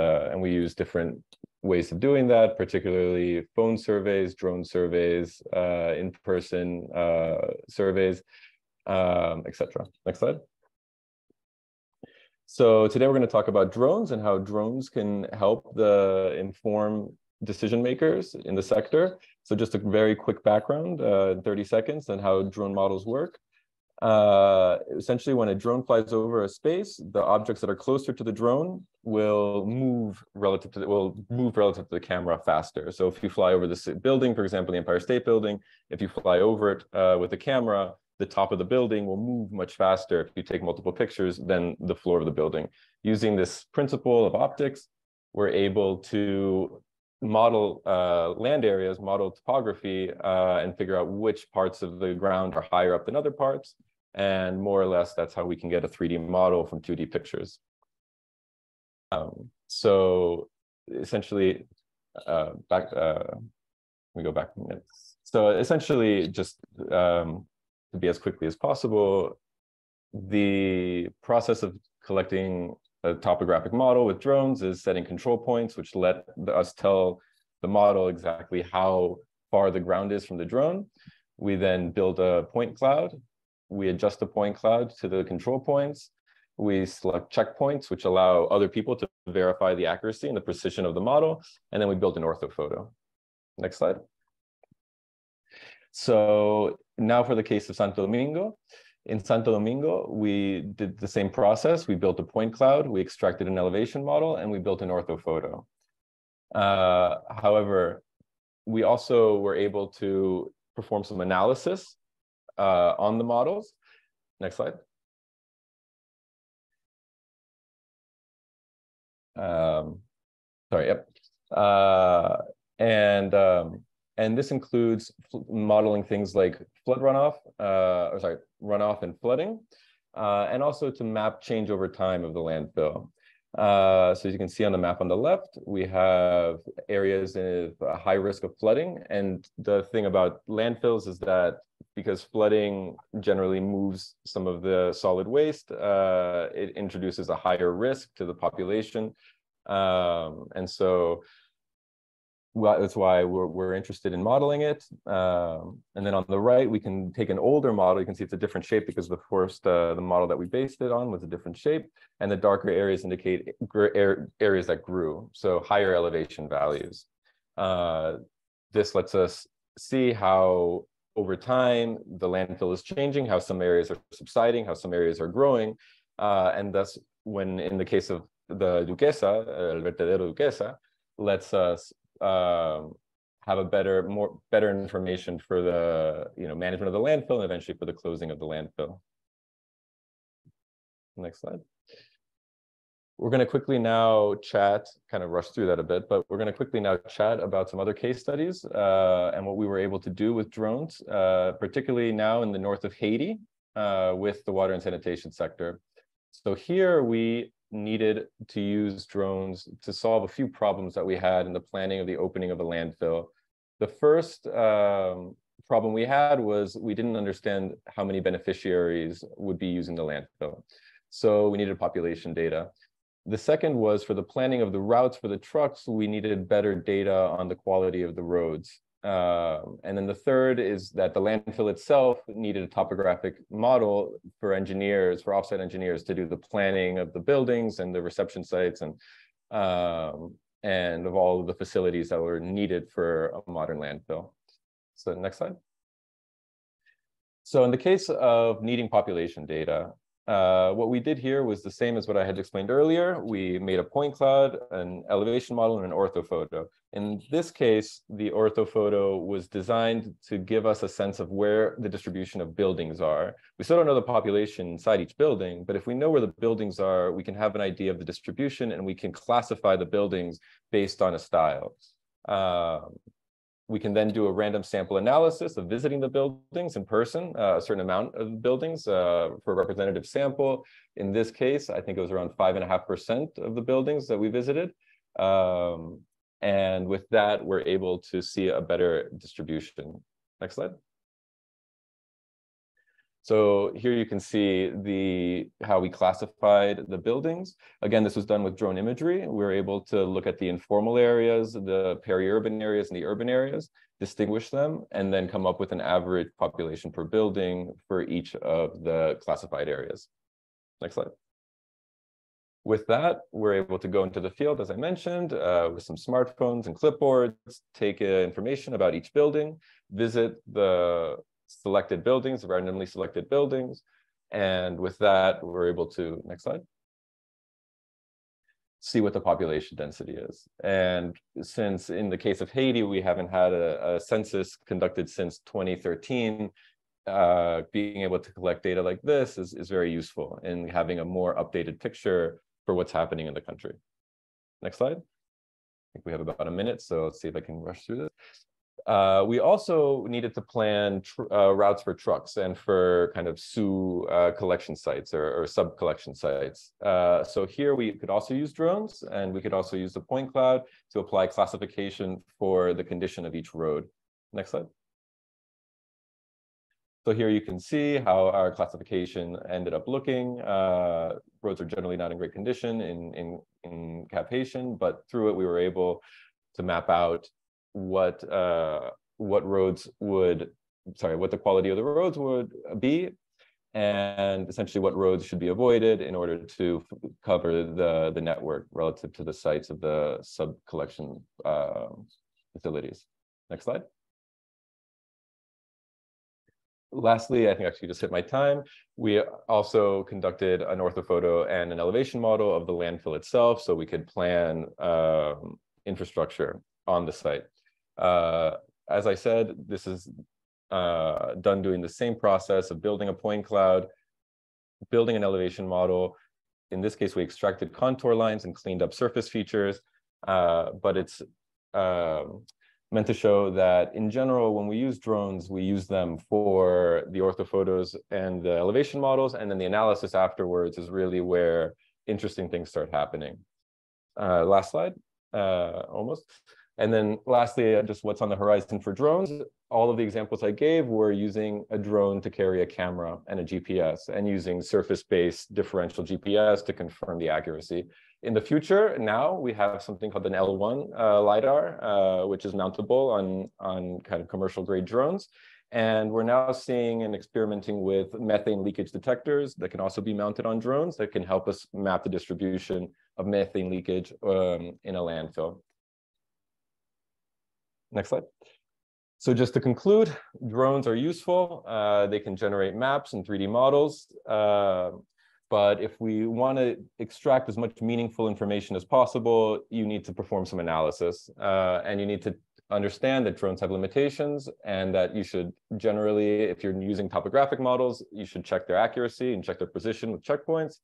we use different ways of doing that, particularly phone surveys, drone surveys, in-person surveys, etc. Next slide. So today we're going to talk about drones and how drones can help inform decision makers in the sector. So just a very quick background, 30 seconds, on how drone models work. Essentially, when a drone flies over a space, the objects that are closer to the drone will move relative to the camera faster. So if you fly over this building, for example, the Empire State Building, if you fly over it with a camera, the top of the building will move much faster if you take multiple pictures than the floor of the building. Using this principle of optics, we're able to model land areas, model topography, and figure out which parts of the ground are higher up than other parts. And more or less, that's how we can get a 3D model from 2D pictures. So essentially, we go back minutes. So essentially, just to be as quickly as possible, the process of collecting a topographic model with drones is setting control points, which let us tell the model exactly how far the ground is from the drone. We then build a point cloud. We adjust the point cloud to the control points. We select checkpoints, which allow other people to verify the accuracy and the precision of the model. And then we build an orthophoto. Next slide. So now for the case of Santo Domingo. In Santo Domingo, we did the same process. We built a point cloud, we extracted an elevation model, and we built an orthophoto. However, we also were able to perform some analysis on the models. Next slide. And this includes modeling things like flood runoff, runoff and flooding, and also to map change over time of the landfill. So as you can see on the map on the left, we have areas of high risk of flooding. And the thing about landfills is that because flooding generally moves some of the solid waste, it introduces a higher risk to the population. Well, that's why we're interested in modeling it. And then on the right, we can take an older model. You can see it's a different shape because the first, the model that we based it on was a different shape. And the darker areas indicate areas that grew, so higher elevation values. This lets us see how over time the landfill is changing, how some areas are subsiding, how some areas are growing. And thus, when in the case of the Duquesa, El Vertedero Duquesa, lets us have a better information for the management of the landfill and eventually for the closing of the landfill. Next slide. We're going to quickly now chat, kind of rush through that a bit, but we're going to quickly now chat about some other case studies and what we were able to do with drones, particularly now in the north of Haiti with the water and sanitation sector. So here we needed to use drones to solve a few problems that we had in the planning of the opening of a landfill. The first problem we had was we didn't understand how many beneficiaries would be using the landfill. So we needed population data. The second was for the planning of the routes for the trucks, we needed better data on the quality of the roads. And then the third is that the landfill itself needed a topographic model for engineers, for offsite engineers, to do the planning of the buildings and the reception sites and of all of the facilities that were needed for a modern landfill. So next slide. So in the case of needing population data, what we did here was the same as what I had explained earlier. We made a point cloud, an elevation model, and an orthophoto. In this case, the orthophoto was designed to give us a sense of where the distribution of buildings are. We still don't know the population inside each building, but if we know where the buildings are, we can have an idea of the distribution, and we can classify the buildings based on a style. We can then do a random sample analysis of visiting the buildings in person, a certain amount of buildings for a representative sample. In this case, I think it was around 5.5% of the buildings that we visited. And with that, we're able to see a better distribution. Next slide. So here you can see how we classified the buildings. Again, this was done with drone imagery. We were able to look at the informal areas, the peri-urban areas, and the urban areas, distinguish them, and then come up with an average population per building for each of the classified areas. Next slide. With that, we're able to go into the field, as I mentioned, with some smartphones and clipboards, take information about each building, visit the selected buildings, randomly selected buildings. And with that, we're able to, next slide, see what the population density is. And since in the case of Haiti, we haven't had a census conducted since 2013, being able to collect data like this is very useful in having a more updated picture for what's happening in the country. Next slide. I think we have about a minute, so let's see if I can rush through this. We also needed to plan routes for trucks and for kind of collection sites or sub-collection sites. So here we could also use drones, and we could also use the point cloud to apply classification for the condition of each road. Next slide. So here you can see how our classification ended up looking. Roads are generally not in great condition in Cap Haitian, but through it we were able to map out what the quality of the roads would be, and essentially what roads should be avoided in order to cover the network relative to the sites of the sub-collection facilities. Next slide. Lastly, I think I actually just hit my time. We also conducted an orthophoto and an elevation model of the landfill itself, so we could plan infrastructure on the site. As I said, this is done doing the same process of building a point cloud, building an elevation model. In this case, we extracted contour lines and cleaned up surface features, but it's meant to show that in general, when we use drones, we use them for the orthophotos and the elevation models, and then the analysis afterwards is really where interesting things start happening. Last slide, almost. And then lastly, just what's on the horizon for drones. All of the examples I gave were using a drone to carry a camera and a GPS, and using surface-based differential GPS to confirm the accuracy. In the future, now we have something called an L1 LiDAR, which is mountable on kind of commercial grade drones. And we're now seeing and experimenting with methane leakage detectors that can also be mounted on drones that can help us map the distribution of methane leakage in a landfill. Next slide. So just to conclude, drones are useful. They can generate maps and 3D models. But if we want to extract as much meaningful information as possible, you need to perform some analysis. And you need to understand that drones have limitations, and that you should generally, if you're using topographic models, you should check their accuracy and check their position with checkpoints.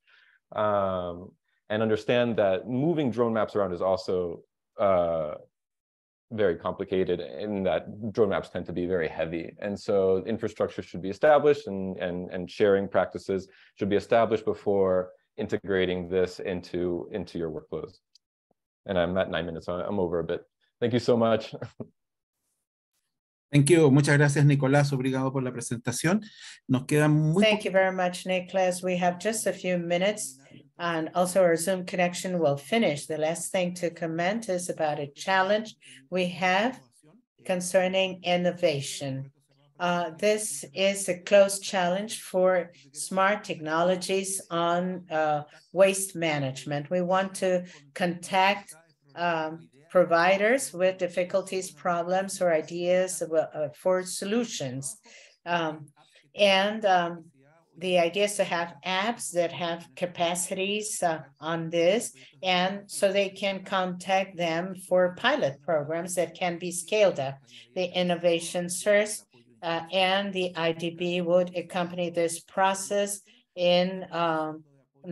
And understand that moving drone maps around is also very complicated, in that drone maps tend to be very heavy. And so infrastructure should be established, and sharing practices should be established before integrating this into your workflows. And I'm at 9 minutes, so I'm over a bit. Thank you so much. Thank you. Muchas gracias, Nicolás. Obrigado por la presentación. Nos quedan muy... Thank you very much, Nicolás. We have just a few minutes, and also our Zoom connection will finish. The last thing to comment is about a challenge we have concerning innovation. This is a close challenge for smart technologies on waste management. We want to contact providers with difficulties, problems, or ideas for solutions. The idea is to have apps that have capacities on this, and so they can contact them for pilot programs that can be scaled up. The innovation source and the IDB would accompany this process in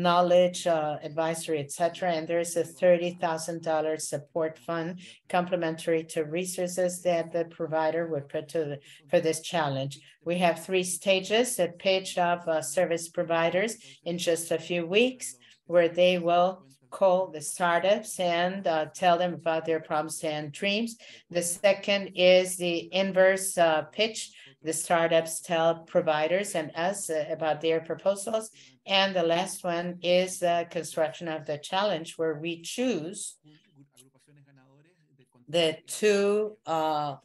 knowledge, advisory, etc. And there's a $30,000 support fund complementary to resources that the provider would put for this challenge. We have three stages, a pitch of service providers in just a few weeks, where they will call the startups and tell them about their problems and dreams. The second is the inverse pitch. The startups tell providers and us about their proposals. And the last one is the construction of the challenge, where we choose the two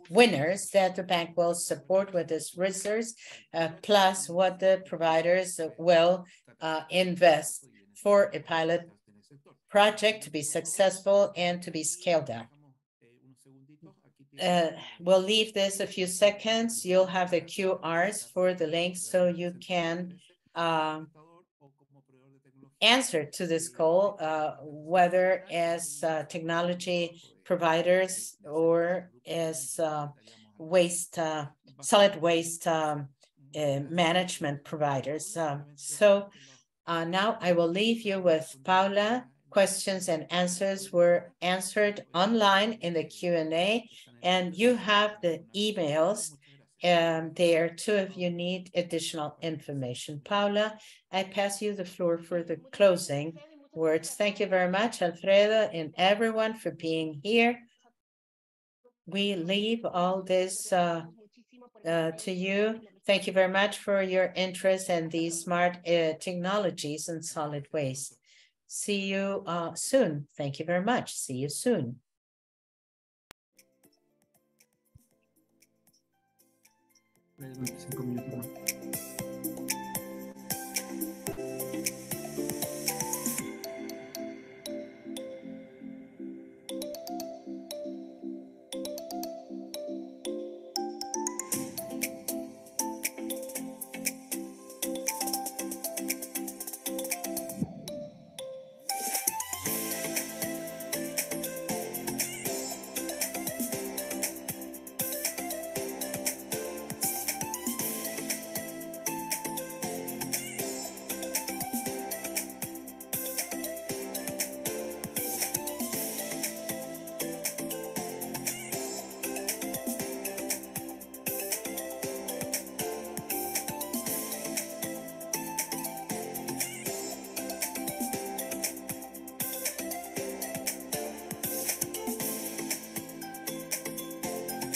winners that the bank will support with this resource, plus what the providers will invest for a pilot project to be successful and to be scaled up. We'll leave this a few seconds. You'll have the QRs for the links, so you can answer to this call, whether as technology providers or as solid waste management providers. Now I will leave you with Paula. Questions and answers were answered online in the Q&A, and you have the emails there too if you need additional information. Paula, I pass you the floor for the closing words. Thank you very much, Alfredo, and everyone for being here. We leave all this to you. Thank you very much for your interest in these smart technologies and solid waste. See you soon. Thank you very much. See you soon.